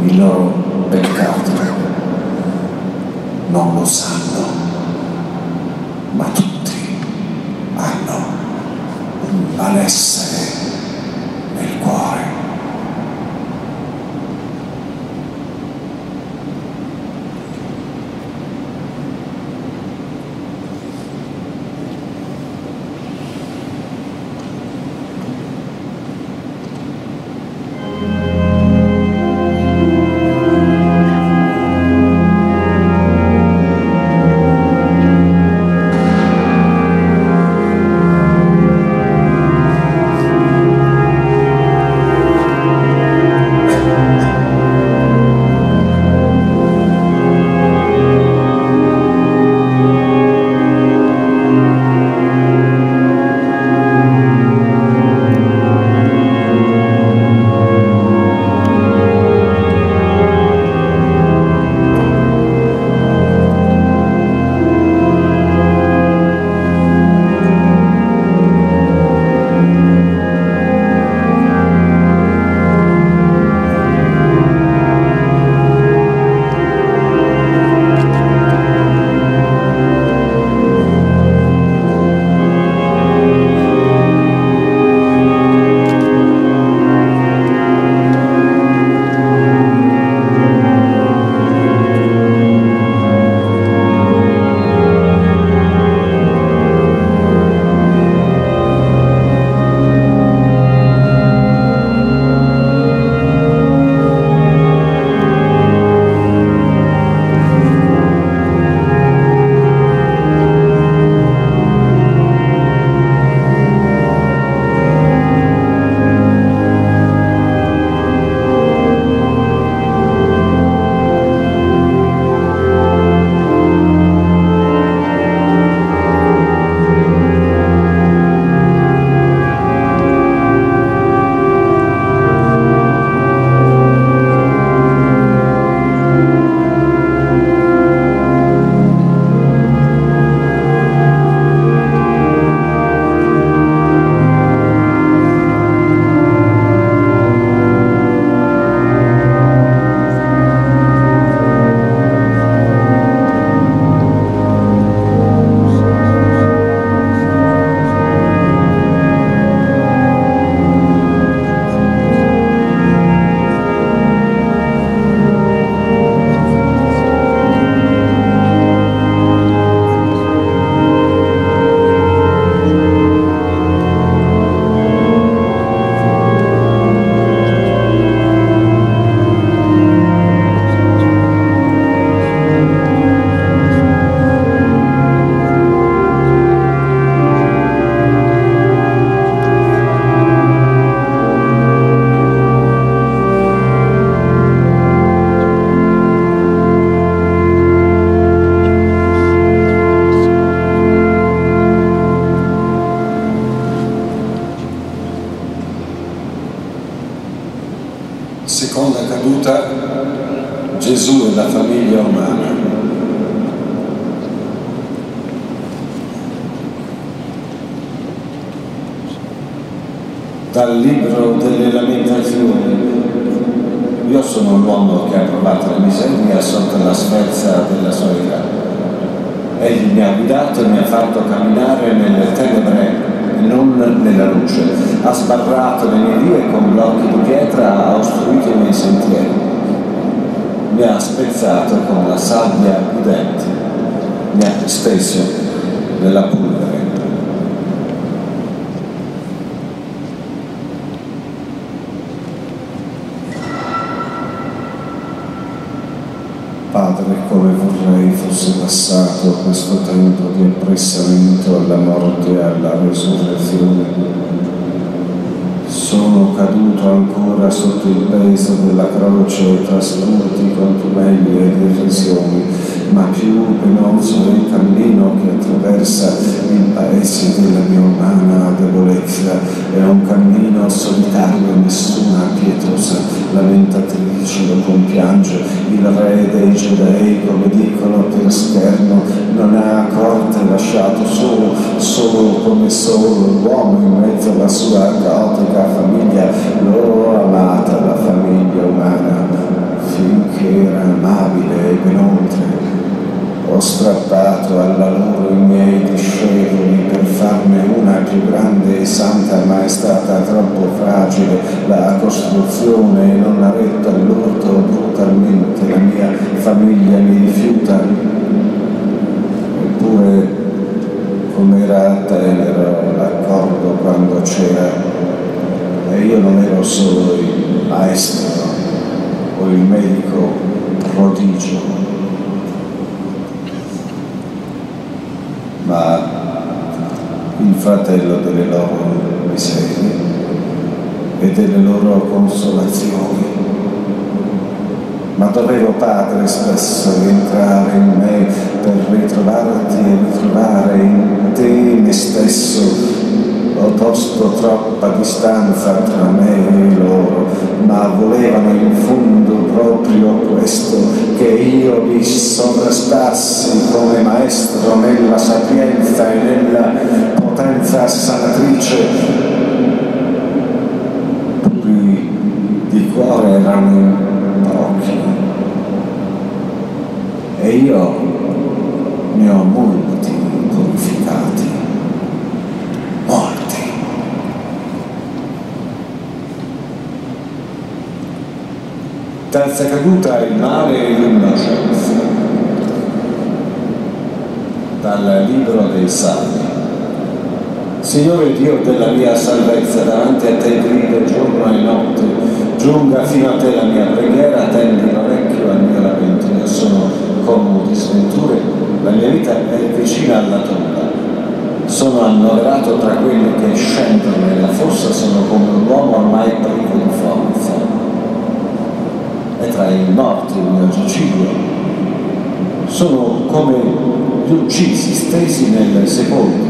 Il loro peccato non lo sanno, ma tutti hanno un malessere nel cuore. dal libro delle lamentazioni. Io sono l'uomo che ha provato la miseria sotto la sferza della sua ira. Egli mi ha guidato e mi ha fatto camminare nelle tenebre e non nella luce. Ha sbarrato le mie vie con blocchi di pietra, ha ostruito i miei sentieri. Mi ha spezzato con la sabbia i denti. Mi ha stesso nella polvere. Padre, come vorrei fosse passato questo tempo di appressamento alla morte e alla resurrezione. Sono caduto ancora sotto il peso della croce, trastorti, contumeli e depressioni, ma più penoso è il cammino che attraversa il paese della mia umana debolezza. È un cammino solitario, nessuna pietosa lamentatrice lo compiange. Il re dei Giudei, come dicono per scherno, non ha corte lasciato solo, solo come solo l'uomo in mezzo alla sua caotica famiglia, loro amata la famiglia umana, finché era amabile e ben oltre. Ho strappato alla loro i miei discepoli per farne una più grande e santa, ma è stata troppo fragile la costruzione e non ha retto all'orto brutalmente. La mia famiglia mi rifiuta, eppure com'era tenero l'accordo quando c'era, e io non ero solo il maestro o il medico prodigio, ma il fratello delle loro miserie e delle loro consolazioni. Ma dovevo, Padre, spesso entrare in me per ritrovarti e ritrovare in te me stesso. Ho posto troppa distanza tra me e loro, ma volevano in fondo proprio questo, che io li sovrastassi come maestro nella sapienza e nella potenza sanatrice. Puri di cuore erano in pochi, e io ne ho molti purificati. Terza caduta, il male e l'innocenza. Dal libro dei Salmi. Signore Dio della mia salvezza, davanti a te grido giorno e notte, giunga fino a te la mia preghiera, tendi l'orecchio al mio lamento. Io sono comune di sventure, la mia vita è vicina alla tomba. Sono annoverato tra quelli che scendono nella fossa, sono come un uomo ormai privo di forza. E tra i morti il mio giaciglio sono come gli uccisi stesi nel sepolcro,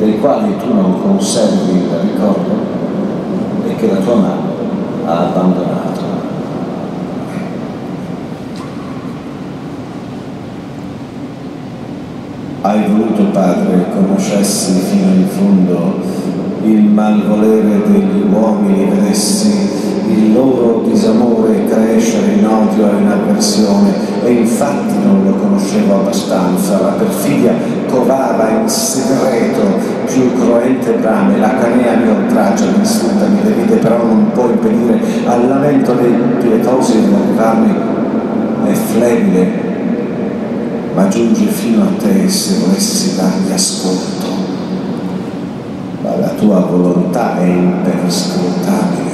dei quali tu non conservi il ricordo e che la tua mano ha abbandonato. Hai voluto, Padre, conoscessi fino in fondo il malvolere degli uomini, vedessi il loro disamore crescere in odio e in avversione, e infatti non lo conoscevo abbastanza. La perfidia covava in segreto più cruente brame, la canea mi oltraggia, mi insulta, mi divide, però non può impedire al lamento dei pietosi di voltarmi. È flebile, ma giunge fino a te se volessi dargli ascolto. La tua volontà è imperscrutabile.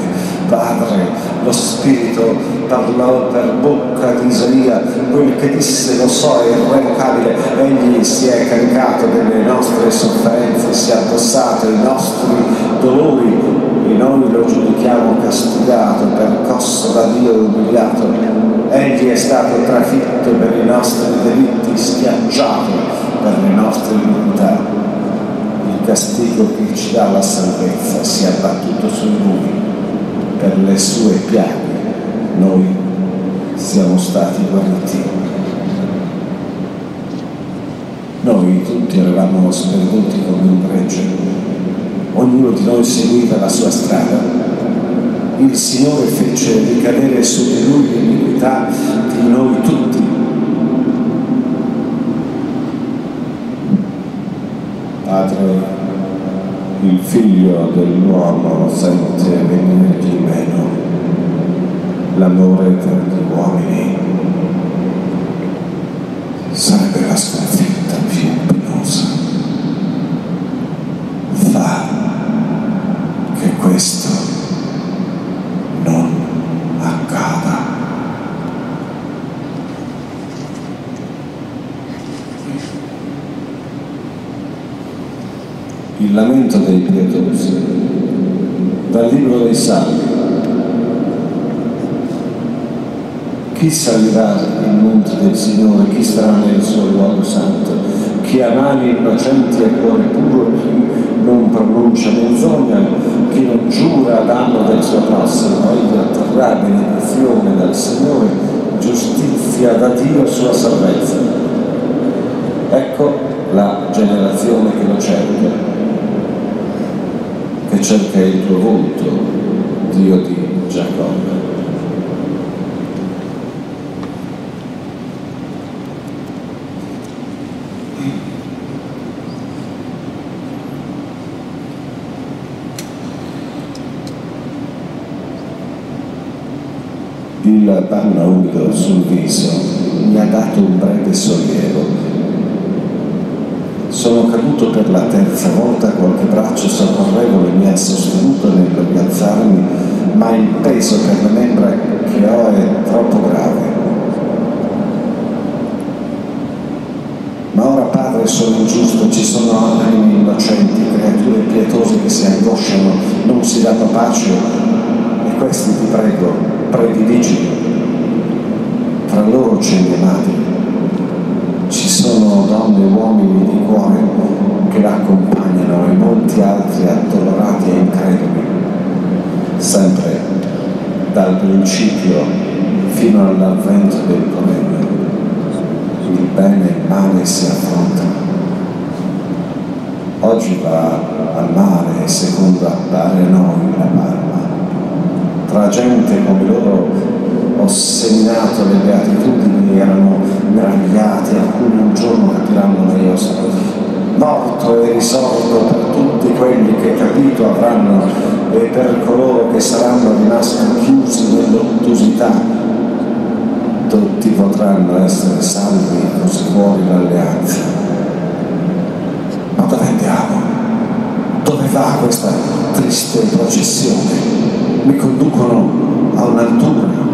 Padre, lo Spirito parlò per bocca di Isaia, quel che disse lo so è irrevocabile. Egli si è caricato delle nostre sofferenze, si è addossato i nostri dolori, e noi lo giudichiamo castigato, percosso da Dio e umiliato. Egli è stato trafitto per i nostri delitti, schiacciato per le nostre iniquità. Il castigo che ci dà la salvezza si è abbattuto su lui, per le sue piaghe noi siamo stati guariti. Noi tutti eravamo sperduti come un gregge, ognuno di noi seguiva la sua strada. Il Signore fece ricadere su di lui l'iniquità di noi tutti. Padre, il Figlio dell'uomo sente venire di meno l'amore per gli uomini. Sarebbe la sconfitta più penosa. Fa che questo non accada. Il lamento dei pietosi, dal libro dei Salmi. Chi salirà il monte del Signore? Chi sarà nel suo luogo santo? Chi ha mani innocenti e cuore puro? Chi non pronuncia menzogna? Chi non giura danno del suo prossimo? Egli otterrà benedizione dal Signore, giustizia da Dio sulla salvezza. Ecco la generazione che lo cerca, che cerca il tuo volto, Dio di Giacobbe. Il panno umido sul viso mi ha dato un breve sollievo. Sono caduto per la terza volta, qualche braccio soccorrevole mi ha sostenuto nel rialzarmi, ma il peso per le membra che ho è troppo grave. Ma ora, Padre, sono ingiusto, ci sono anime innocenti, creature pietose che si angosciano, non si danno pace, e questi ti prego, prediligi. Tra loro c'è mia madre. Ci sono donne e uomini di cuore che la accompagnano e molti altri addolorati e increduli. Sempre dal principio fino all'avvento del governo, il bene e il male si affrontano. Oggi va al mare secondo appare noi la palma. Tra gente come loro ho seminato le beatitudini, erano meravigliati, alcuni un giorno capiranno che io sarò morto e risorto per tutti quelli che capito avranno e per coloro che saranno rimasti chiusi nell'ottusità. Tutti potranno essere salvi così fuori l'alleanza. Ma dove andiamo? Dove va questa triste processione? Mi conducono a un'altura.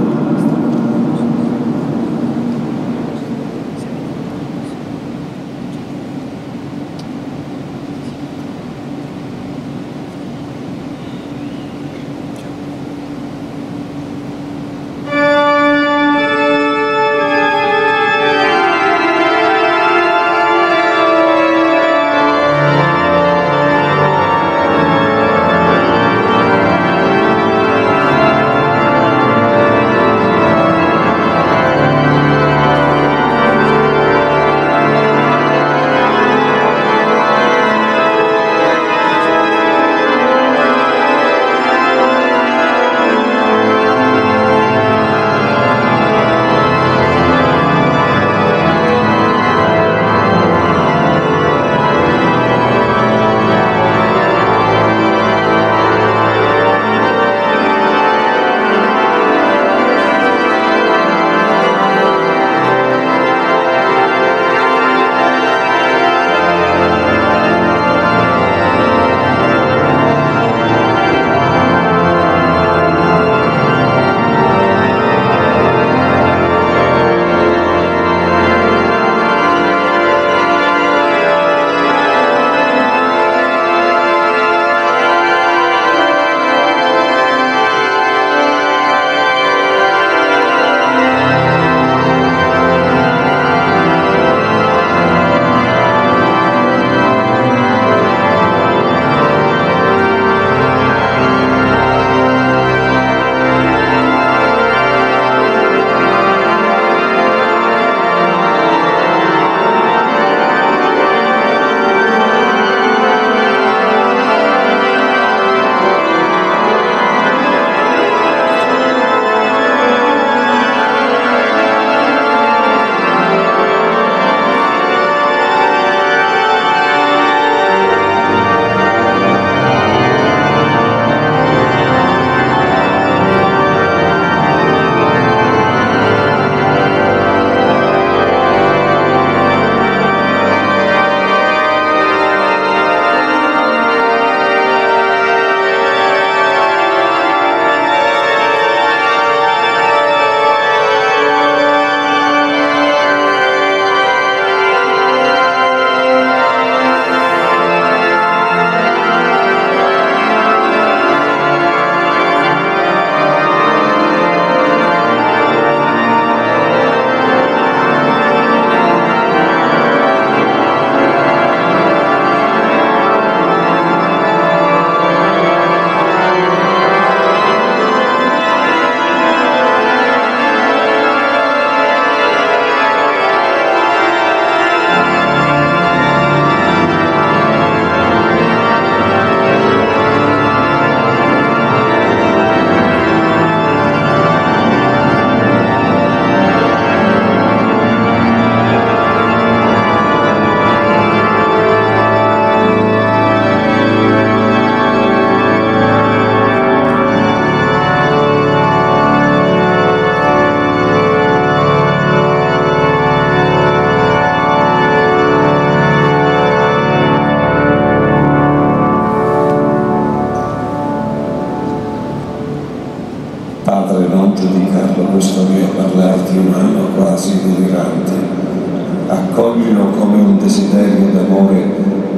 coglilo come un desiderio d'amore,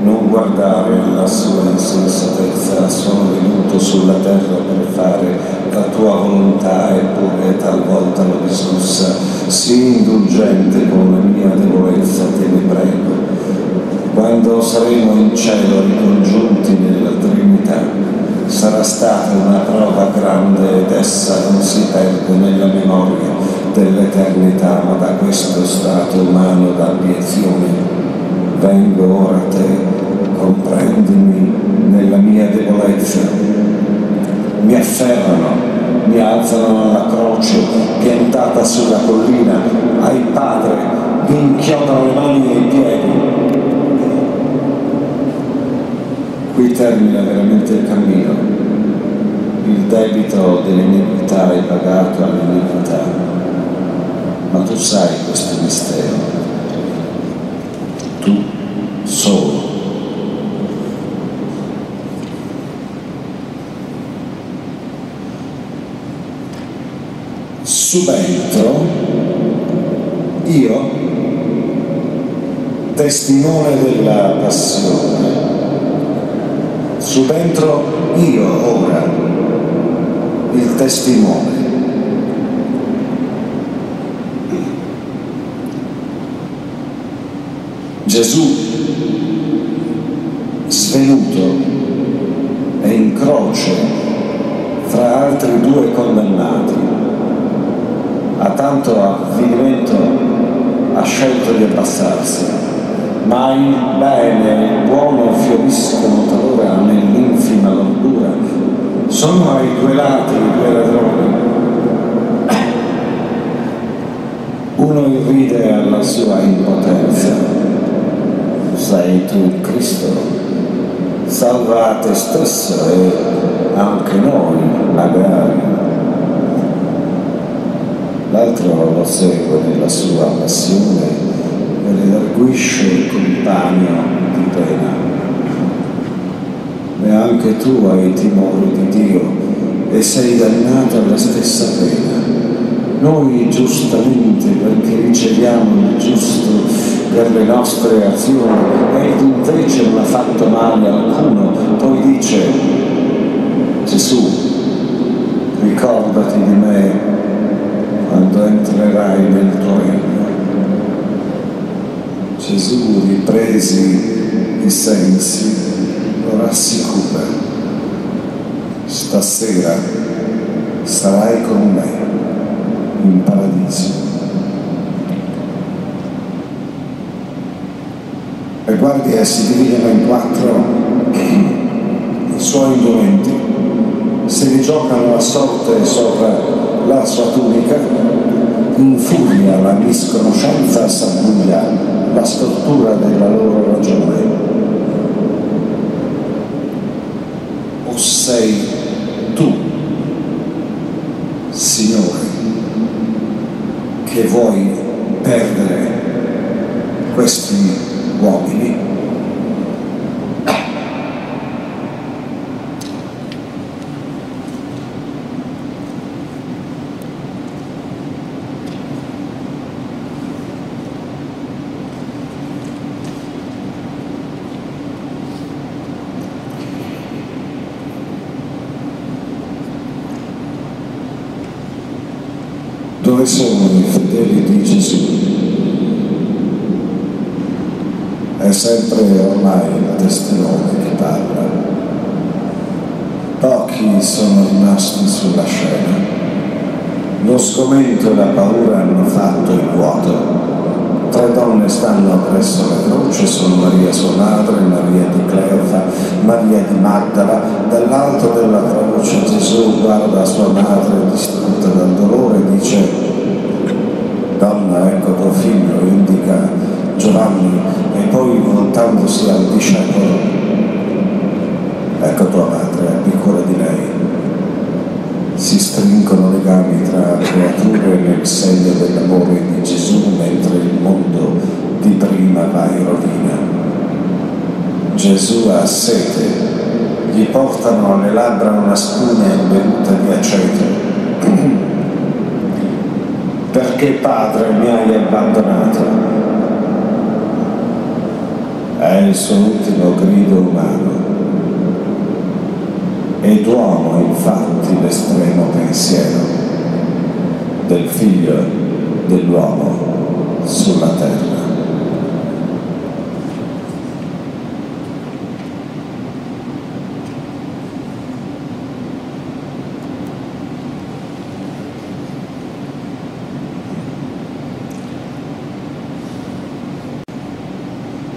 non guardare alla sua insensatezza, sono venuto sulla terra per fare la tua volontà, eppure talvolta l'ho discussa. Sii indulgente con la mia debolezza, te ne prego. Quando saremo in cielo ricongiunti nella Trinità, sarà stata una prova grande ed essa non si perde nella memoria dell'eternità, ma da questo stato umano d'abiezione. Vengo ora a te, comprendimi nella mia debolezza. Mi afferrano, mi alzano alla croce piantata sulla collina, ai Padre, mi inchiodano le mani e i piedi. Qui termina veramente il cammino. Il debito dell'iniquità è pagato all'iniquità. Ma tu sai questo mistero. Tu solo. Subentro io, testimone della passione, subentro io ora, il testimone. Gesù, svenuto, è in croce fra altri due condannati. A tanto avvilimento ha scelto di abbassarsi, ma il bene e il buono fioriscono talora nell'infima lordura. Sono ai due lati i due ladroni. Uno irride alla sua impotenza. Sei tu Cristo, salva te stesso e anche noi, magari. L'altro lo segue nella sua passione e redarguisce il compagno di pena. Neanche tu hai timore di Dio e sei dannato alla stessa pena. Noi giustamente, perché riceviamo il giusto per le nostre azioni, ed invece non ha fatto male a alcuno. Poi dice Gesù, ricordati di me quando entrerai nel tuo regno. Gesù, ripresi i sensi, lo rassicura: stasera sarai con me in paradiso. Le guardie si dividono in quattro, i suoi indumenti, se li giocano a sorte sopra la sua tunica, in furia la misconoscenza sanguina, la struttura della loro ragione. O sei tu, Signore, che vuoi perdere questi uomini? Dove sono i fedeli di Gesù? È sempre ormai il testimone che parla. Pochi sono rimasti sulla scena. Lo sgomento e la paura hanno fatto il vuoto. Tre donne stanno presso la croce, sono Maria sua madre, Maria di Cleofa, Maria di Magdala. Dall'alto della croce Gesù guarda sua madre distrutta dal dolore e dice: donna, ecco tuo figlio, indica Giovanni. E poi, voltandosi al discepolo: ecco tua madre, abbi cura di lei. Si stringono legami tra creature nel segno dell'amore di Gesù, mentre il mondo di prima va in rovina. Gesù ha sete, gli portano alle labbra una spugna imbevuta di aceto. Perché, Padre, mi hai abbandonato? verso l'ultimo grido umano, e Duomo infatti l'estremo pensiero del figlio dell'uomo sulla terra.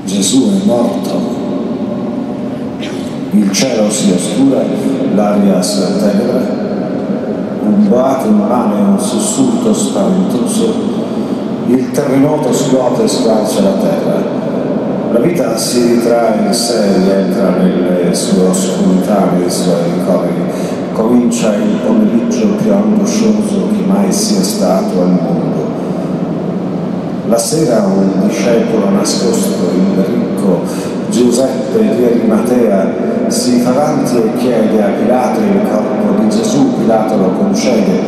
Gesù è morto, il cielo si oscura, l'aria si ottenebra, un boato in mano e un sussulto spaventoso, il terremoto scuote e squarcia la terra, la vita si ritrae in sé e entra nelle sue oscurità, nei suoi ricordi, comincia il pomeriggio più angoscioso che mai sia stato al mondo. La sera un discepolo nascosto, il ricco Giuseppe di Arimatea, si fa avanti e chiede a Pilato il corpo di Gesù. Pilato lo concede,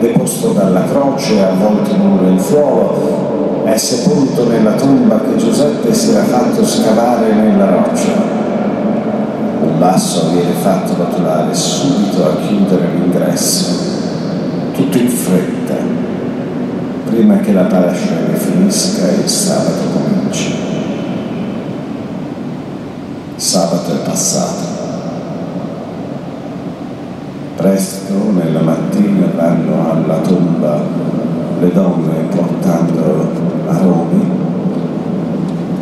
deposto dalla croce, avvolto in un lenzuolo, è sepolto nella tomba che Giuseppe si era fatto scavare nella roccia. Un basso viene fatto rotolare subito a chiudere l'ingresso, tutto in fretta, prima che la parascena finisca e il sabato cominci. Sabato è passato. Presto, nella mattina, vanno alla tomba le donne portando aromi,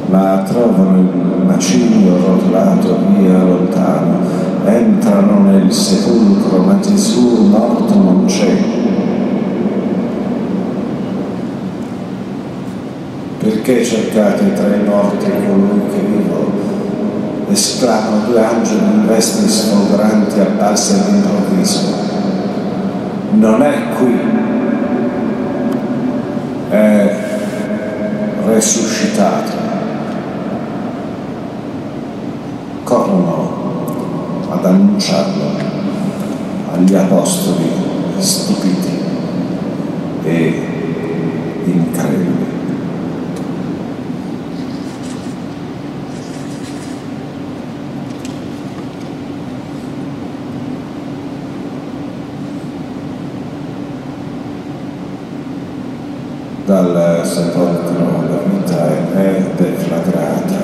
ma trovano il macigno rotolato via lontano, entrano nel sepolcro, ma Gesù morto non c'è. Perché cercate tra i morti colui che vivo? Esclamano due angeli in vesti sfolgoranti apparse all'improvviso. Non è qui, è resuscitato. Corrono ad annunciarlo agli apostoli stupiti e increduli. Dal sepolcro la vita è deflagrata,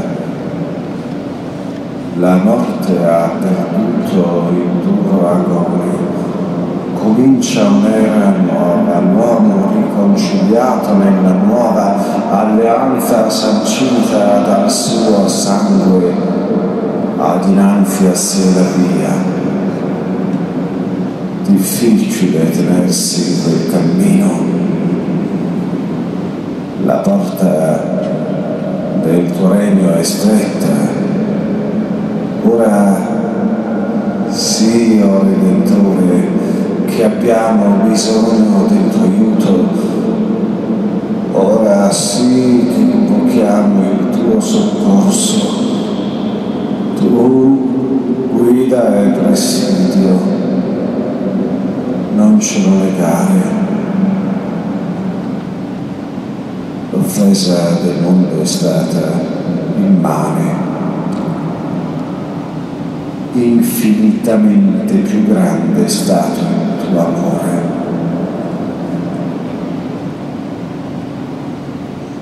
la morte ha perduto il duro agonia, comincia un'era nuova, l'uomo riconciliato nella nuova alleanza sancita dal suo sangue ha dinanzi a sé la via. Difficile tenersi quel cammino. La porta del tuo regno è stretta, ora sì, o Redentore, che abbiamo bisogno del tuo aiuto, ora sì che invochiamo il tuo soccorso, tu guida e presidio, non ce lo negare. L'offesa del mondo è stata immane, infinitamente più grande è stato il tuo amore.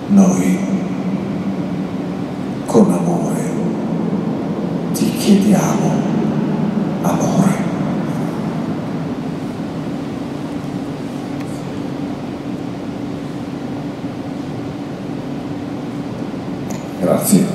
Noi, con amore, ti chiediamo amore. Grazie.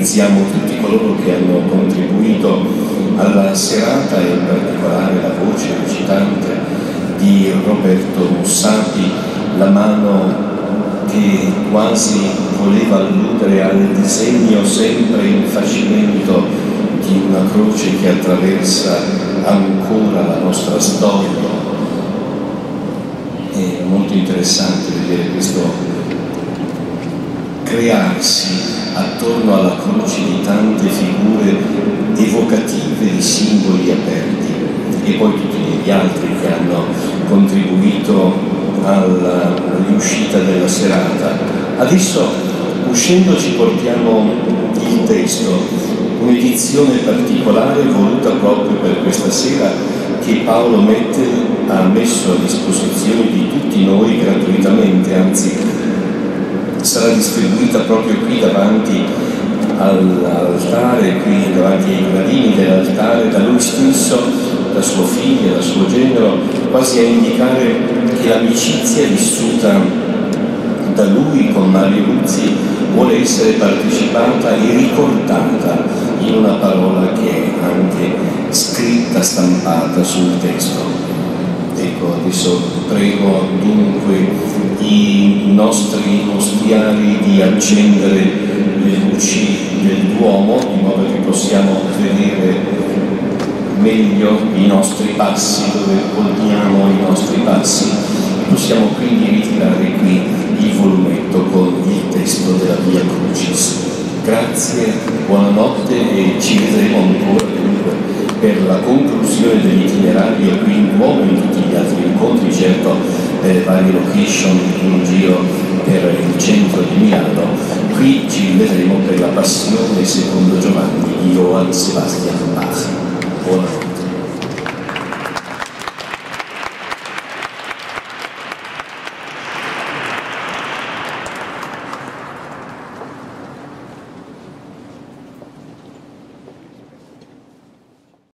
ringraziamo tutti coloro che hanno contribuito alla serata e in particolare la voce recitante di Roberto Mussapi, la mano che quasi voleva alludere al disegno sempre in fascimento di una croce che attraversa ancora la nostra storia. È molto interessante vedere questo crearsi attorno alla croce di tante figure evocative di simboli aperti, e poi tutti gli altri che hanno contribuito alla riuscita della serata. Adesso, uscendo, ci portiamo il testo, un'edizione particolare voluta proprio per questa sera, che Paolo Mettel ha messo a disposizione di tutti noi gratuitamente, anzi sarà distribuita proprio qui davanti all'altare, qui davanti ai gradini dell'altare, da lui stesso, da sua figlia, da suo genero, quasi a indicare che l'amicizia vissuta da lui con Mario Luzi vuole essere partecipata e ricordata in una parola che è anche scritta, stampata sul testo. Ecco, adesso prego dunque i nostri ostiari di accendere le luci del Duomo, in modo che possiamo vedere meglio i nostri passi, dove contiamo i nostri passi, e possiamo quindi ritirare qui il volumetto con il testo della Via Crucis. Grazie, buonanotte e ci vedremo ancora dunque per la conclusione dell'itinerario qui in Duomo e in tutti gli altri incontri, certo, delle varie location in giro per il centro di Milano. Qui ci vedremo per la Passione secondo Giovanni di Johann Sebastian Bach. Buonanotte.